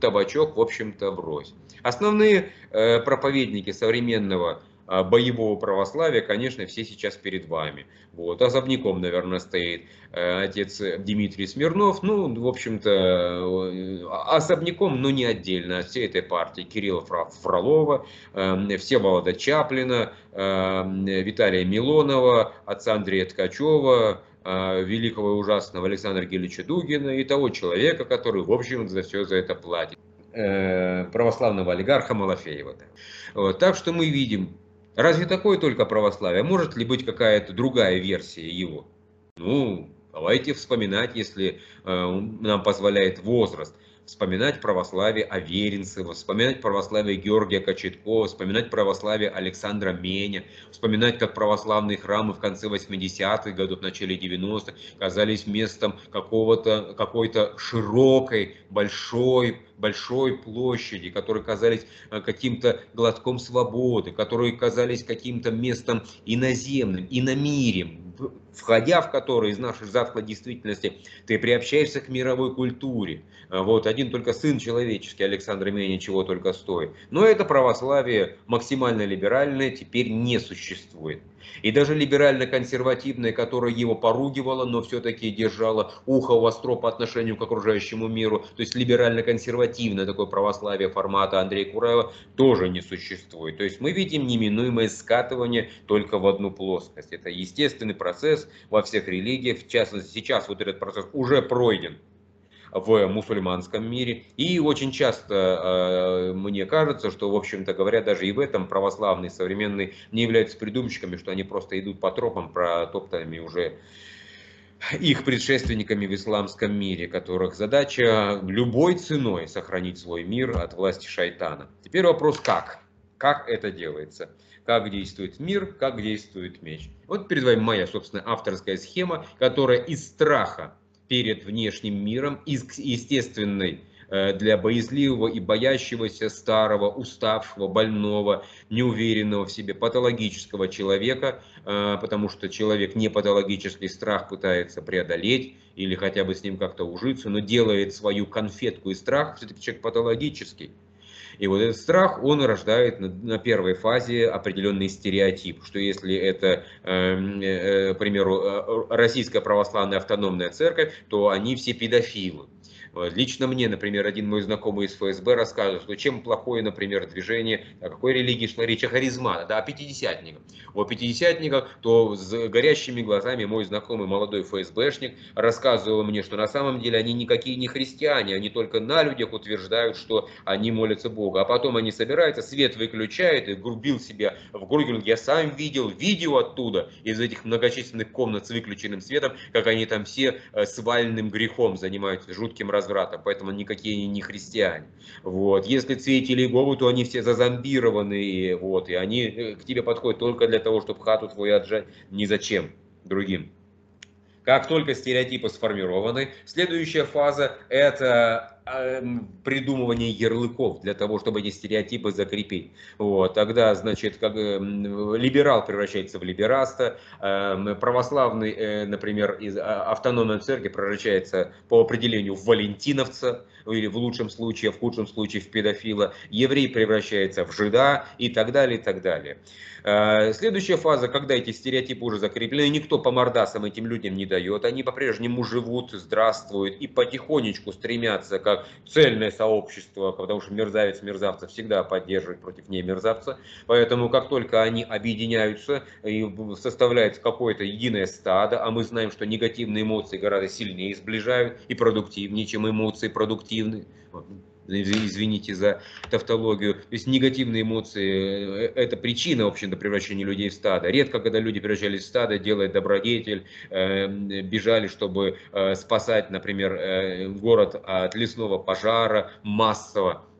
табачок, в общем-то, врозь. Основные проповедники современного боевого православия, конечно, все сейчас перед вами. Вот. Особняком, наверное, стоит отец Дмитрий Смирнов. Ну, в общем-то, особняком, но не отдельно от всей этой партии. Кирилла Фролова, Всеволода Чаплина, Виталия Милонова, отца Андрея Ткачева, великого и ужасного Александра Гильевича Дугина и того человека, который, в общем, за все за это платит. Православного олигарха Малафеева. Вот. Так что мы видим, разве такое только православие? Может ли быть какая-то другая версия его? Ну, давайте вспоминать, если нам позволяет возраст, вспоминать православие Аверинцева, вспоминать православие Георгия Кочеткова, вспоминать православие Александра Меня, вспоминать, как православные храмы в конце 80-х годов, в начале 90-х казались местом какой-то широкой, большой площади, которые казались каким-то глотком свободы, которые казались каким-то местом иноземным, иномирием, входя в который из нашей затхлой действительности ты приобщаешься к мировой культуре. Вот один только сын человеческий Александр Меня чего только стоит. Но это православие максимально либеральное теперь не существует. И даже либерально-консервативное, которое его поругивало, но все-таки держало ухо востро по отношению к окружающему миру, то есть либерально-консервативное такое православие формата Андрея Кураева тоже не существует. То есть мы видим неминуемое скатывание только в одну плоскость. Это естественный процесс во всех религиях, в частности сейчас вот этот процесс уже пройден. в мусульманском мире. И очень часто мне кажется, что, в общем-то говоря, даже и в этом православные современные не являются придумщиками, что они просто идут по тропам, протоптанными уже их предшественниками в исламском мире, которых задача любой ценой сохранить свой мир от власти шайтана. Теперь вопрос как? Как это делается? Как действует мир, как действует меч? Вот перед вами моя, собственно, авторская схема, которая из страха перед внешним миром, из естественной для боязливого и боящегося, старого, уставшего, больного, неуверенного в себе, патологического человека, потому что человек не патологический страх пытается преодолеть или хотя бы с ним как-то ужиться, но делает свою конфетку из страха, все-таки человек патологический. И вот этот страх, он рождает на первой фазе определенный стереотип, что если это, к примеру, Российская православная автономная церковь, то они все педофилы. Лично мне, например, один мой знакомый из ФСБ рассказывал, что чем плохое, например, движение, о какой религии шла речь, о харизматах, да, о пятидесятниках. О пятидесятниках, то с горящими глазами мой знакомый молодой ФСБшник рассказывал мне, что на самом деле они никакие не христиане, они только на людях утверждают, что они молятся Богу. А потом они собираются, свет выключают и грубил себя в грудь. Я сам видел видео оттуда, из этих многочисленных комнат с выключенным светом, как они там все свальным грехом занимаются, жутким рассказом. Разврата, поэтому никакие они не христиане. Вот. Если цветили Иегову, то они все зазомбированные, вот, и они к тебе подходят только для того, чтобы хату твою отжать, ни зачем другим. Как только стереотипы сформированы, следующая фаза – это придумывание ярлыков для того, чтобы эти стереотипы закрепить. Вот. Тогда, значит, как либерал превращается в либераста, православный, например, из автономной церкви превращается по определению в валентиновца, или в лучшем случае, в худшем случае в педофила, еврей превращается в жида и так далее, и так далее. Следующая фаза, когда эти стереотипы уже закреплены, никто по мордасам этим людям не дает, они по-прежнему живут, здравствуют и потихонечку стремятся как цельное сообщество, потому что мерзавец мерзавца всегда поддерживает против ней мерзавца, поэтому как только они объединяются и составляют какое-то единое стадо, а мы знаем, что негативные эмоции гораздо сильнее сближают и продуктивнее, чем эмоции продуктивные. Извините за тавтологию. То есть негативные эмоции – это причина, в общем-то, превращения людей в стадо. Редко, когда люди превращались в стадо, делает добродетель, бежали, чтобы спасать, например, город от лесного пожара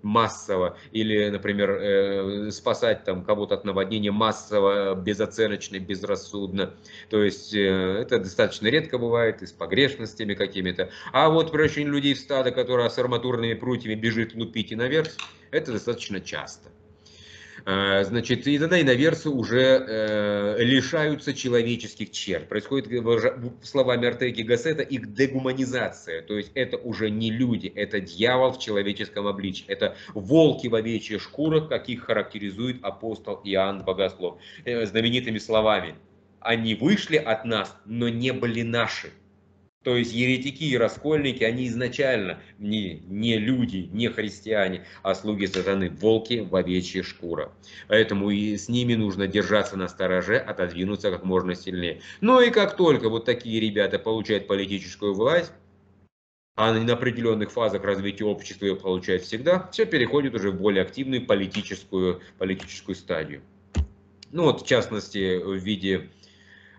массово, или, например, спасать там кого-то от наводнения массово, безоценочно, безрассудно. То есть это достаточно редко бывает, и с погрешностями какими-то. А вот превращение людей в стадо, которое с арматурными прутьями бежит лупить и наверх, это достаточно часто. Значит, и тогда иноверцы уже лишаются человеческих черт. Происходит, словами Ортеги Гассета, их дегуманизация. То есть это уже не люди, это дьявол в человеческом обличье. Это волки в овечьих шкурах, каких характеризует апостол Иоанн Богослов. Знаменитыми словами. Они вышли от нас, но не были наши. То есть еретики и раскольники, они изначально не люди, не христиане, а слуги сатаны, волки в овечьих шкурах. Поэтому и с ними нужно держаться настороже, отодвинуться как можно сильнее. Ну и как только вот такие ребята получают политическую власть, а на определенных фазах развития общества ее получают всегда, все переходит уже в более активную политическую стадию. Ну вот в частности в виде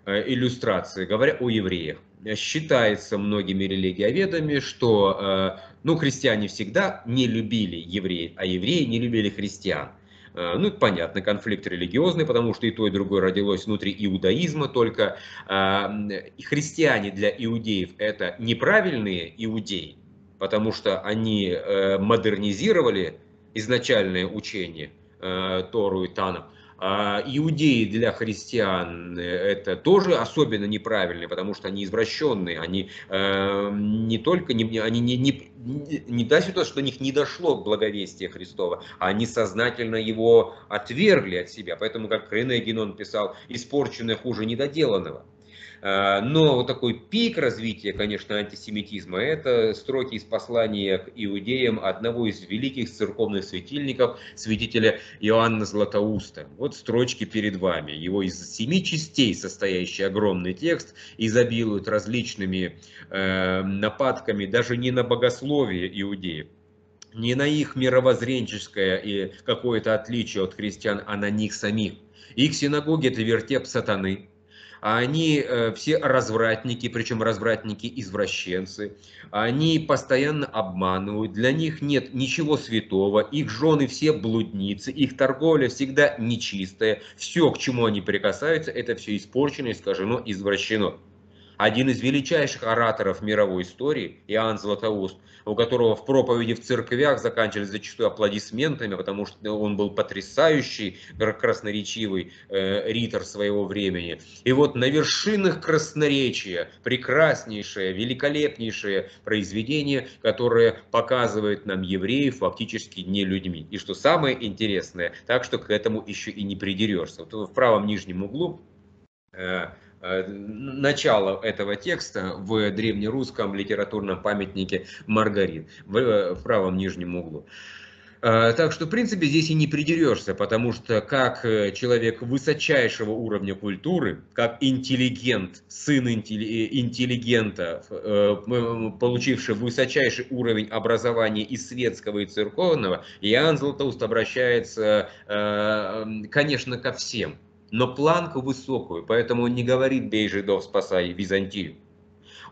иллюстрации, говоря о евреях. Считается многими религиоведами, что христиане всегда не любили евреев, а евреи не любили христиан. Ну, понятно, конфликт религиозный, потому что и то, и другое родилось внутри иудаизма, только христиане для иудеев это неправильные иудеи, потому что они модернизировали изначальное учение Тору и Тану. Иудеи для христиан это тоже особенно неправильные, потому что они извращенные, они не только не та ситуация, что до них не дошло благовестие Христова, они сознательно его отвергли от себя, поэтому, как Рене Генон писал, испорченное хуже недоделанного. Но вот такой пик развития, конечно, антисемитизма, это строки из послания к иудеям одного из великих церковных светильников, святителя Иоанна Златоуста. Вот строчки перед вами. Его из 7 частей состоящий огромный текст изобилует различными нападками даже не на богословие иудеев, не на их мировоззренческое и какое-то отличие от христиан, а на них самих. Их синагоги — это вертеп сатаны. Они все развратники, причем развратники-извращенцы. Они постоянно обманывают, для них нет ничего святого, их жены все блудницы, их торговля всегда нечистая. Все, к чему они прикасаются, это все испорчено, искажено, извращено. Один из величайших ораторов мировой истории, Иоанн Златоуст, у которого в проповеди в церквях заканчивались зачастую аплодисментами, потому что он был потрясающий, красноречивый ритор своего времени. И вот на вершинах красноречия прекраснейшее, великолепнейшее произведение, которое показывает нам евреев фактически не людьми. И что самое интересное, так что к этому еще и не придерешься. Вот в правом нижнем углу начало этого текста в древнерусском литературном памятнике «Маргарит», в правом нижнем углу. Так что, в принципе, здесь и не придерешься, потому что как человек высочайшего уровня культуры, как интеллигент, сын интеллигента, получивший высочайший уровень образования и светского, и церковного, Иоанн Златоуст обращается, конечно, ко всем. Но планку высокую, поэтому он не говорит «бей жидов, спасай Византию».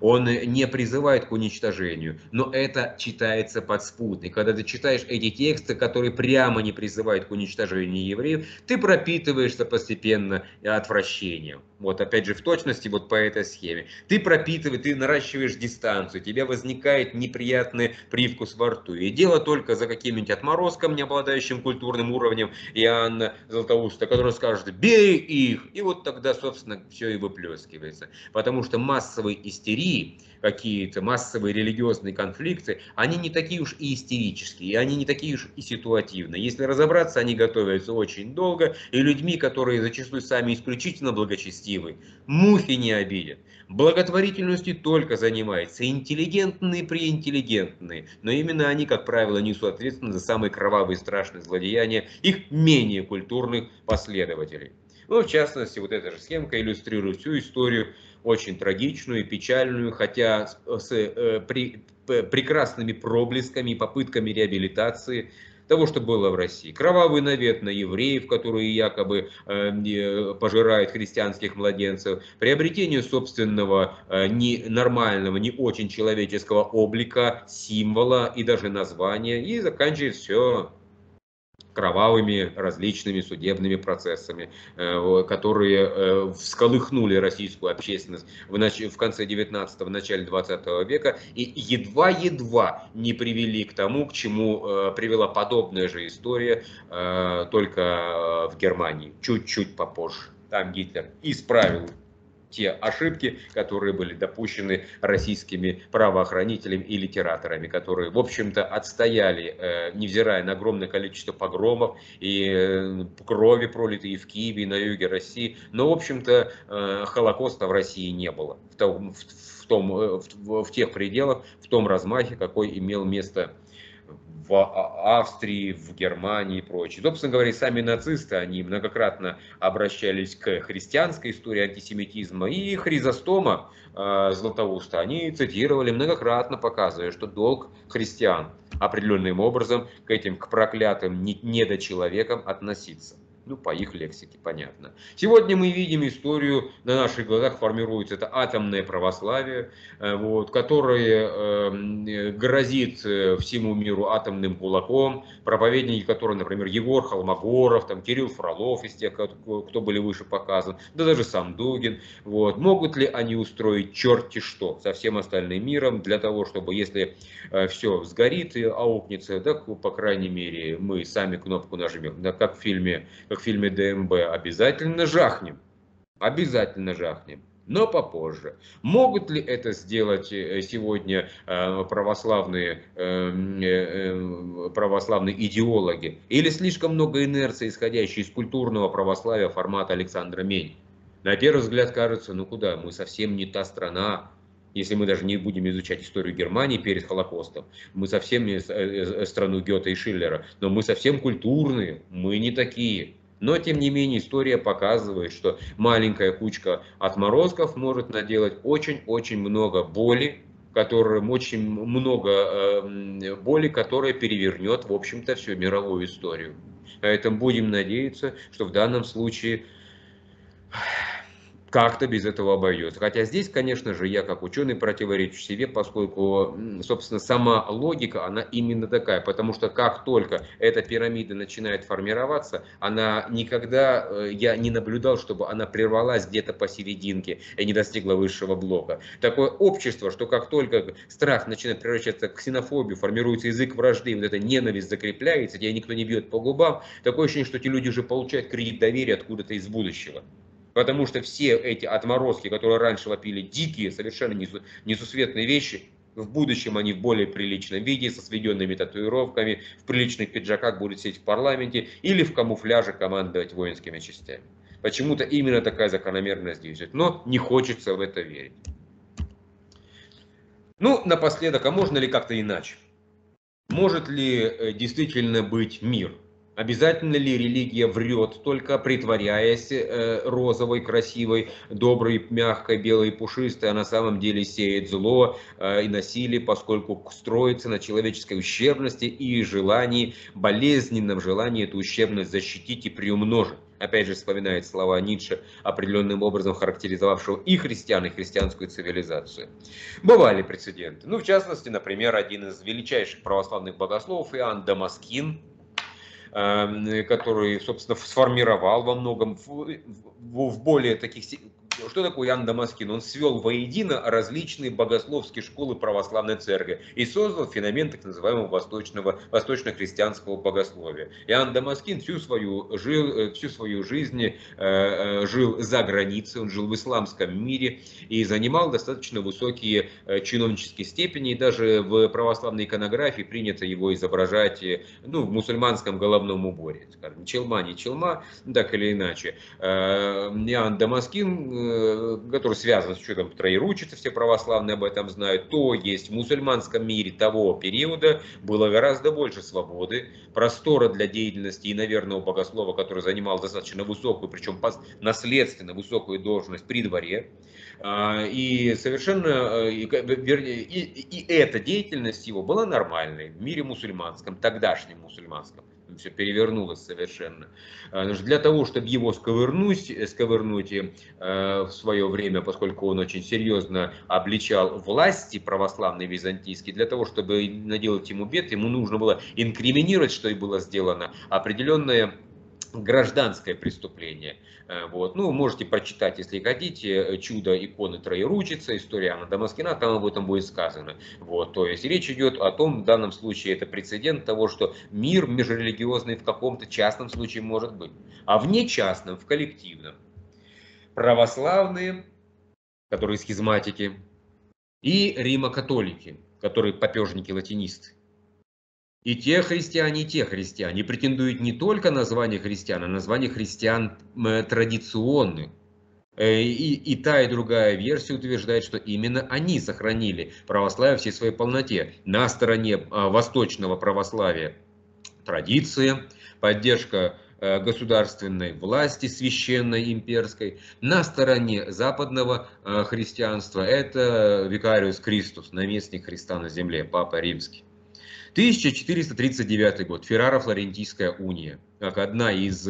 Он не призывает к уничтожению, но это читается подспудно. И когда ты читаешь эти тексты, которые прямо не призывают к уничтожению евреев, ты пропитываешься постепенно отвращением. Вот опять же в точности вот по этой схеме. Ты пропитываешь, ты наращиваешь дистанцию, у тебя возникает неприятный привкус во рту. И дело только за каким-нибудь отморозком, не обладающим культурным уровнем Иоанна Златоуста, который скажет «бей их», и вот тогда, собственно, все и выплескивается. Потому что массовые истерии, какие-то массовые религиозные конфликты, они не такие уж и истерические, и они не такие уж и ситуативные. Если разобраться, они готовятся очень долго, и людьми, которые зачастую сами исключительно благочестивы, мухи не обидят. Благотворительностью только занимаются интеллигентные преинтеллигентные, но именно они, как правило, несут ответственность за самые кровавые и страшные злодеяния их менее культурных последователей. Ну, в частности, вот эта же схемка иллюстрирует всю историю, очень трагичную и печальную, хотя с прекрасными проблесками и попытками реабилитации того, что было в России. Кровавый навет на евреев, которые якобы пожирают христианских младенцев, приобретение собственного ненормального, не очень человеческого облика, символа и даже названия, и заканчивается все кровавыми различными судебными процессами, которые всколыхнули российскую общественность в конце 19-го, начале 20 века и едва-едва не привели к тому, к чему привела подобная же история только в Германии, чуть-чуть попозже. Там Гитлер исправил те ошибки, которые были допущены российскими правоохранителями и литераторами, которые, в общем-то, отстояли, невзирая на огромное количество погромов и крови, пролитой и в Киеве, и на юге России. Но, в общем-то, Холокоста в России не было в тех пределах, в том размахе, какой имел место в Австрии, в Германии и прочее. Собственно говоря, сами нацисты, они многократно обращались к христианской истории антисемитизма, и Хризостома Златоуста они цитировали многократно, показывая, что долг христиан определенным образом к этим проклятым недочеловекам относиться. Ну, по их лексике, понятно. Сегодня мы видим историю, на наших глазах формируется это атомное православие, вот, которое грозит всему миру атомным кулаком, проповедники которых, например, Егор Холмогоров, там, Кирилл Фролов, из тех, кто были выше показан, да даже сам Дугин. Вот. Могут ли они устроить черти что со всем остальным миром для того, чтобы, если все сгорит и аукнется, так, по крайней мере, мы сами кнопку нажмем, как в фильме ДМБ, обязательно жахнем, но попозже. Могут ли это сделать сегодня православные идеологи? Или слишком много инерции, исходящей из культурного православия формата Александра Мень? На первый взгляд кажется, ну куда, мы совсем не та страна, если мы даже не будем изучать историю Германии перед Холокостом, мы совсем не страну Гёте и Шиллера, но мы совсем культурные, мы не такие. Но, тем не менее, история показывает, что маленькая кучка отморозков может наделать очень-очень много боли, которая перевернет, в общем-то, всю мировую историю. Поэтому будем надеяться, что в данном случае как-то без этого обойдется. Хотя здесь, конечно же, я как ученый противоречу себе, поскольку, собственно, сама логика, она именно такая. Потому что как только эта пирамида начинает формироваться, она никогда, я не наблюдал, чтобы она прервалась где-то посерединке и не достигла высшего блока. Такое общество, что как только страх начинает превращаться в ксенофобию, формируется язык вражды, вот эта ненависть закрепляется, тебя никто не бьет по губам, такое ощущение, что эти люди уже получают кредит доверия откуда-то из будущего. Потому что все эти отморозки, которые раньше вопили дикие, совершенно несусветные вещи, в будущем они в более приличном виде, со сведенными татуировками, в приличных пиджаках будут сидеть в парламенте или в камуфляже командовать воинскими частями. Почему-то именно такая закономерность действует, но не хочется в это верить. Ну, напоследок, а можно ли как-то иначе? Может ли действительно быть мир? Обязательно ли религия врет, только притворяясь розовой, красивой, доброй, мягкой, белой, пушистой, а на самом деле сеет зло и насилие, поскольку строится на человеческой ущербности и желании, болезненном желании эту ущербность защитить и приумножить. Опять же вспоминает слова Ницше, определенным образом характеризовавшего и христиан, и христианскую цивилизацию. Бывали прецеденты. Ну, в частности, например, один из величайших православных богословов Иоанн Дамаскин, который, собственно, сформировал во многом в более таких... Что такое Иоанн Дамаскин? Он свел воедино различные богословские школы православной церкви и создал феномен так называемого восточно-христианского богословия. Иоанн Дамаскин всю свою жизнь жил за границей, он жил в исламском мире и занимал достаточно высокие чиновнические степени. И даже в православной иконографии принято его изображать в мусульманском головном уборе. Скажем, челма, не челма, так или иначе. Иоанн Дамаскин, который связан с учетом троеручицы, все православные об этом знают, то есть в мусульманском мире того периода было гораздо больше свободы, простора для деятельности и, наверное, у богослова, который занимал достаточно высокую, причем наследственно высокую должность при дворе. И совершенно, вернее, и эта деятельность его была нормальной в мире мусульманском, тогдашнем мусульманском. Все перевернулось совершенно. Для того, чтобы его сковырнуть в свое время, поскольку он очень серьезно обличал власти православные византийские, для того, чтобы наделать ему бед, ему нужно было инкриминировать, что и было сделано, определенное гражданское преступление. Вот. Ну, можете прочитать, если хотите, «Чудо иконы Троеручицы», история Иоанна Дамаскина, там об этом будет сказано. Вот. То есть речь идет о том, в данном случае это прецедент того, что мир межрелигиозный в каком-то частном случае может быть, а в нечастном, в коллективном. Православные, которые схизматики, и римо-католики, которые попежники-латинисты. И те христиане, претендуют не только на звание христиан, а на звание христиан традиционных. И та, и другая версия утверждает, что именно они сохранили православие всей своей полноте. На стороне восточного православия традиции, поддержка государственной власти, священной, имперской. На стороне западного христианства это викариус Христос, наместник Христа на земле, Папа Римский. 1439 год. Ферраро-Флорентийская уния. Как одна из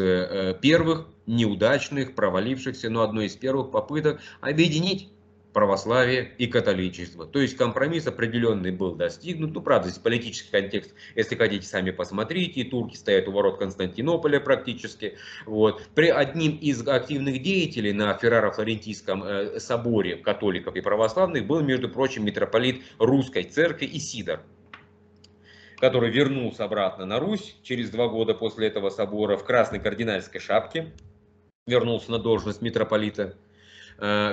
первых неудачных, провалившихся, но одной из первых попыток объединить православие и католичество. То есть компромисс определенный был достигнут. Ну, правда, здесь политический контекст, если хотите, сами посмотрите. Турки стоят у ворот Константинополя практически. Вот. При одним из активных деятелей на Ферраро-Флорентийском соборе католиков и православных был, между прочим, митрополит Русской церкви Исидор, который вернулся обратно на Русь через 2 года после этого собора в красной кардинальской шапке, вернулся на должность митрополита.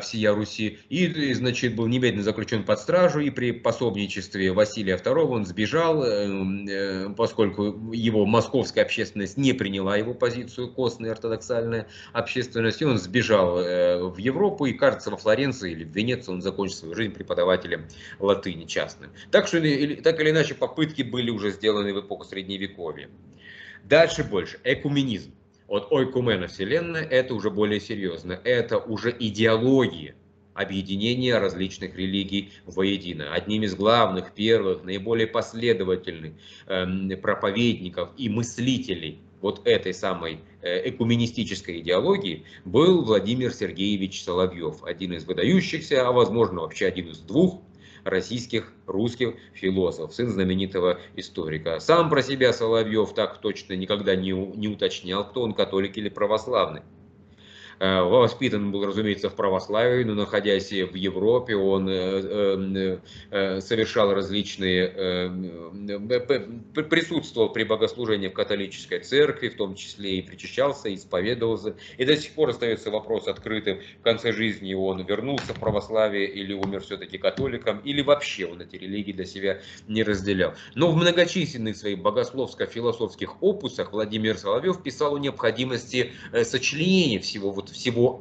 всея Руси, и, значит, был немедленно заключен под стражу, и при пособничестве Василия II он сбежал, поскольку его московская общественность не приняла его позицию, костная ортодоксальная общественность, и он сбежал в Европу, и, кажется, во Флоренции или в Венеции он закончил свою жизнь преподавателем латыни частным. Так что, так или иначе, попытки были уже сделаны в эпоху Средневековья. Дальше больше. Экуменизм. Вот ойкумена вселенная, это уже более серьезно. Это уже идеология объединения различных религий воедино. Одним из главных, первых, наиболее последовательных проповедников и мыслителей вот этой самой экуменистической идеологии был Владимир Сергеевич Соловьев. Один из выдающихся, а возможно вообще один из двух российских, русских философов, сын знаменитого историка. Сам про себя Соловьев так точно никогда не уточнял, кто он, католик или православный. Воспитан был, разумеется, в православии, но, находясь в Европе, он совершал различные, присутствовал при богослужении в католической церкви, в том числе и причащался, исповедовался. И до сих пор остается вопрос открытым. В конце жизни он вернулся в православие или умер все-таки католиком, или вообще он эти религии для себя не разделял. Но в многочисленных своих богословско-философских опусах Владимир Соловьев писал о необходимости сочленения всего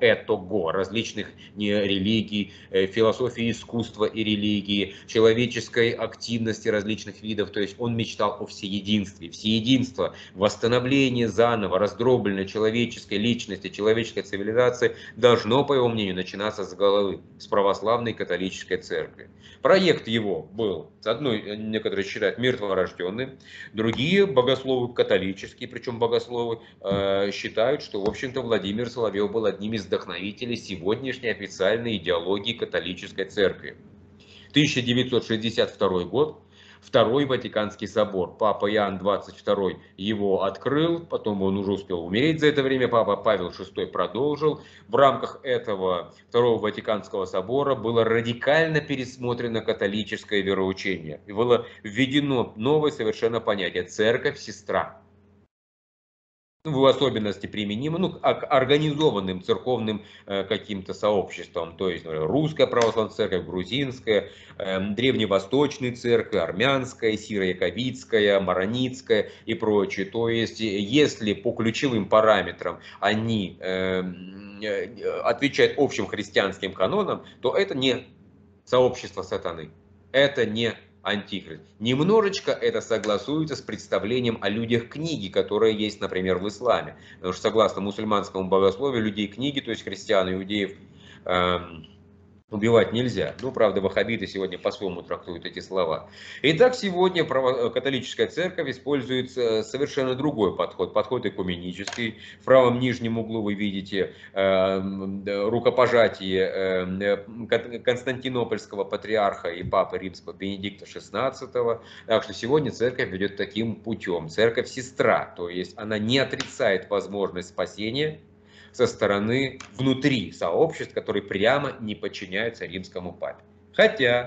этого, различных религий, философии искусства и религии, человеческой активности различных видов. То есть он мечтал о всеединстве. Всеединство, восстановление заново раздробленной человеческой личности, человеческой цивилизации должно, по его мнению, начинаться с головы, с православной католической церкви. Проект его был, с одной, некоторые считают, мертворожденным, другие богословы католические, причем богословы считают, что, в общем-то, Владимир Соловьев был одним из вдохновителей сегодняшней официальной идеологии католической церкви. 1962 год. Второй Ватиканский собор. Папа Иоанн XXII его открыл, потом он уже успел умереть за это время, папа Павел VI продолжил. В рамках этого Второго Ватиканского собора было радикально пересмотрено католическое вероучение. И было введено новое совершенно понятие «церковь-сестра». В особенности применимо к организованным церковным каким-то сообществам, то есть русская православная церковь, грузинская, древневосточная церковь, армянская, сиро-яковицкая, маронитская и прочее. То есть если по ключевым параметрам они отвечают общим христианским канонам, то это не сообщество сатаны, это не антихрист. Немножечко это согласуется с представлением о людях книги, которые есть, например, в исламе. Потому что согласно мусульманскому богословию, людей книги, то есть христиан и иудеев, убивать нельзя. Ну, правда, ваххабиты сегодня по-своему трактуют эти слова. Итак, сегодня католическая церковь использует совершенно другой подход, подход экуменический. В правом нижнем углу вы видите рукопожатие Константинопольского патриарха и папы римского Бенедикта XVI. Так что сегодня церковь идет таким путем. Церковь-сестра, то есть она не отрицает возможность спасения со стороны внутри сообществ, которые прямо не подчиняются римскому папе. Хотя,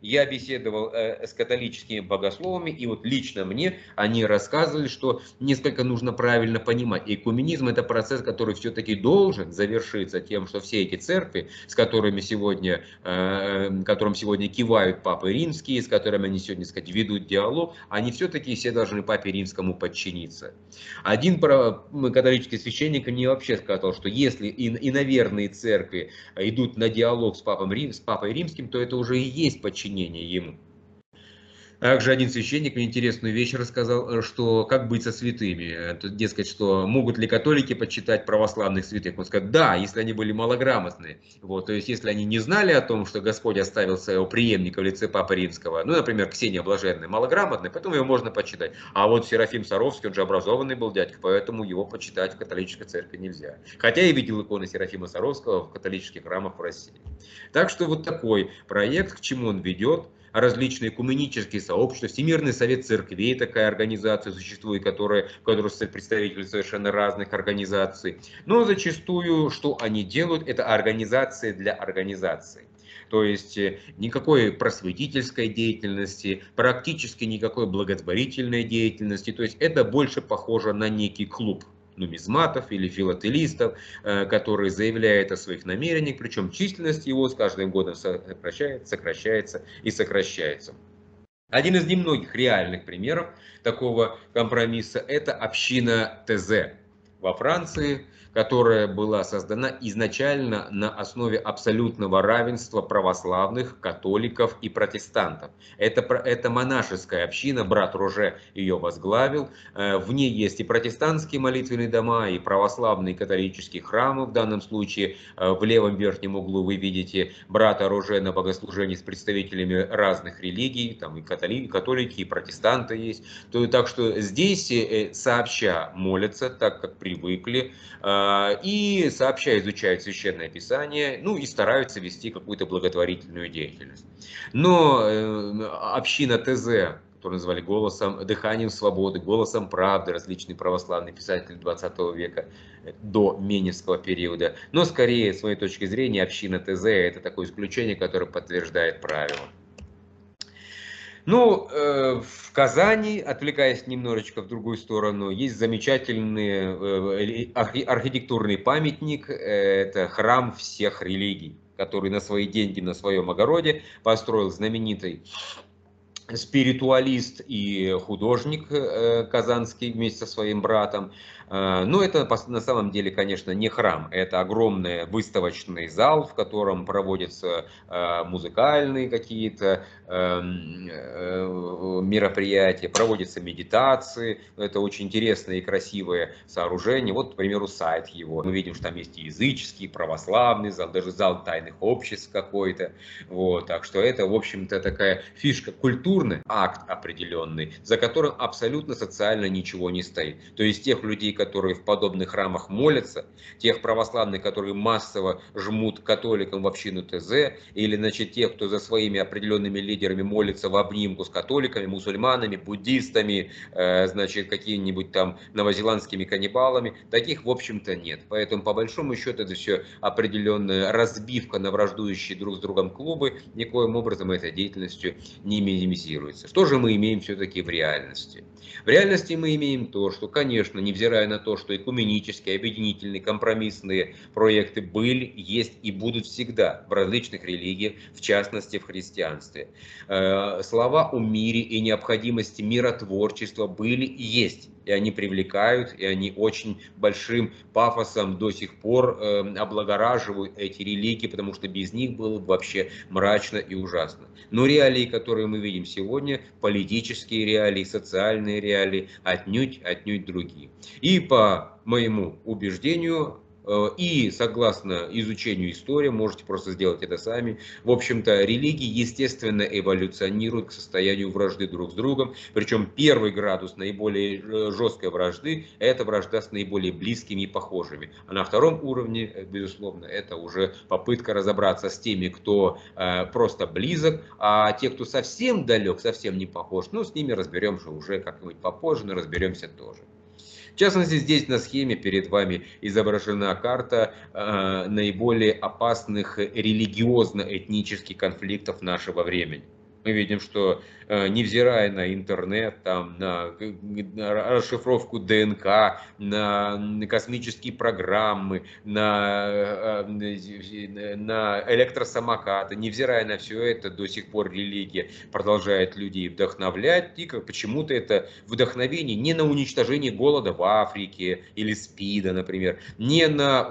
я беседовал с католическими богословами, и вот лично мне они рассказывали, что несколько нужно правильно понимать. Экуменизм – это процесс, который все-таки должен завершиться тем, что все эти церкви, которым сегодня кивают папы римские, с которыми они сегодня, сказать, ведут диалог, они все-таки все должны папе римскому подчиниться. Один католический священник мне вообще сказал, что если иноверные церкви идут на диалог с папой римским, то это уже и есть подчинение ему. Также один священник мне интересную вещь рассказал, что как быть со святыми. Тут, дескать, что могут ли католики почитать православных святых? Он сказал, да, если они были малограмотны. Вот, то есть, если они не знали о том, что Господь оставил своего преемника в лице Папы Римского, ну, например, Ксения Блаженная малограмотная, поэтому его можно почитать. А вот Серафим Саровский, он же образованный был дядька, поэтому его почитать в католической церкви нельзя. Хотя я видел иконы Серафима Саровского в католических храмах в России. Так что вот такой проект, к чему он ведет. Различные экуменические сообщества, Всемирный совет церквей, такая организация существует, в которой представители совершенно разных организаций. Но зачастую, что они делают, это организация для организации. То есть никакой просветительской деятельности, практически никакой благотворительной деятельности. То есть это больше похоже на некий клуб. нумизматов или филателистов, который заявляет о своих намерениях, причем численность его с каждым годом сокращается. Один из немногих реальных примеров такого компромисса – это община Таезе во Франции, которая была создана изначально на основе абсолютного равенства православных, католиков и протестантов. Это монашеская община, брат Роже ее возглавил. В ней есть и протестантские молитвенные дома, и православные католические храмы. В данном случае в левом верхнем углу вы видите брата Роже на богослужении с представителями разных религий, там и католики, и протестанты есть. Так что здесь сообща молятся, так как привыкли, и сообща изучают Священное Писание, ну и стараются вести какую-то благотворительную деятельность. Но община Таезе, которую назвали голосом, дыханием свободы, голосом правды, различные православные писатели 20 века до Меневского периода, но скорее, с моей точки зрения, община Таезе — это такое исключение, которое подтверждает правило. Ну, в Казани, отвлекаясь немножечко в другую сторону, есть замечательный архитектурный памятник, это храм всех религий, который на свои деньги, на своем огороде построил знаменитый спиритуалист и художник казанский вместе со своим братом. Но это на самом деле, конечно, не храм. Это огромный выставочный зал, в котором проводятся музыкальные какие-то мероприятия, проводятся медитации. Это очень интересное и красивое сооружение. Вот, к примеру, сайт его. Мы видим, что там есть и языческий, и православный зал, даже зал тайных обществ какой-то. Вот, так что это, в общем-то, такая фишка, культурный акт определенный, за которым абсолютно социально ничего не стоит. То есть тех людей, которые в подобных храмах молятся, тех православных, которые массово жмут католикам в общину Таезе, или, значит, тех, кто за своими определенными лидерами молится в обнимку с католиками, мусульманами, буддистами, значит, какими-нибудь там новозеландскими каннибалами, таких, в общем-то, нет. Поэтому, по большому счету, это все определенная разбивка на враждующие друг с другом клубы, никоим образом этой деятельностью не минимизируется. Что же мы имеем все-таки в реальности? В реальности мы имеем то, что, конечно, невзирая на то, что экуменические, объединительные, компромиссные проекты были, есть и будут всегда в различных религиях, в частности в христианстве. Слова о мире и необходимости миротворчества были и есть. И они привлекают, и они очень большим пафосом до сих пор облагораживают эти религии, потому что без них было бы вообще мрачно и ужасно. Но реалии, которые мы видим сегодня, политические реалии, социальные реалии, отнюдь другие. И по моему убеждению, и согласно изучению истории, можете просто сделать это сами, в общем-то, религии естественно эволюционируют к состоянию вражды друг с другом, причем первый градус наиболее жесткой вражды — это вражда с наиболее близкими и похожими. А на втором уровне, безусловно, это уже попытка разобраться с теми, кто просто близок, а те, кто совсем далек, совсем не похож, ну, с ними разберемся уже как-нибудь попозже, но разберемся тоже. В частности, здесь на схеме перед вами изображена карта наиболее опасных религиозно-этнических конфликтов нашего времени. Мы видим, что невзирая на интернет, там, на расшифровку ДНК, на космические программы, на электросамокаты, невзирая на все это, до сих пор религия продолжает людей вдохновлять. И почему-то это вдохновение не на уничтожение голода в Африке или СПИДа, например, не на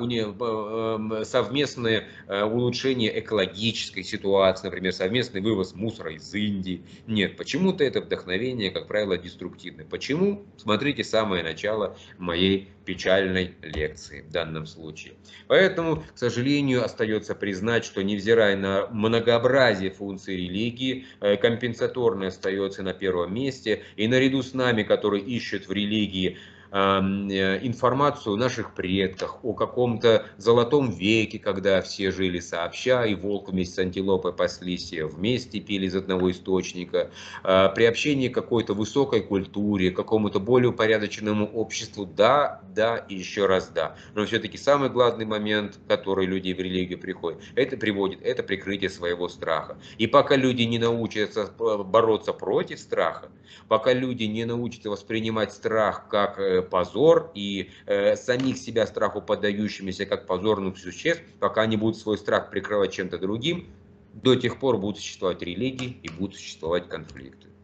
совместное улучшение экологической ситуации, например, совместный вывоз мусора из Индии. Нет, почему-то это вдохновение, как правило, деструктивно. Почему? Смотрите самое начало моей печальной лекции в данном случае. Поэтому, к сожалению, остается признать, что невзирая на многообразие функций религии, компенсаторное остается на первом месте. И наряду с нами, которые ищут в религии информацию о наших предках, о каком-то золотом веке, когда все жили сообща, и волк вместе с антилопой паслись, вместе пили из одного источника, приобщение к какой-то высокой культуре, к какому-то более упорядоченному обществу, да, и еще раз да. Но все-таки самый главный момент, который людей в религию приходит, это приводит, это прикрытие своего страха. И пока люди не научатся бороться против страха, пока люди не научатся воспринимать страх как позор, и самих себя страху поддающимися как позорных существ, пока они будут свой страх прикрывать чем-то другим, до тех пор будут существовать религии и будут существовать конфликты.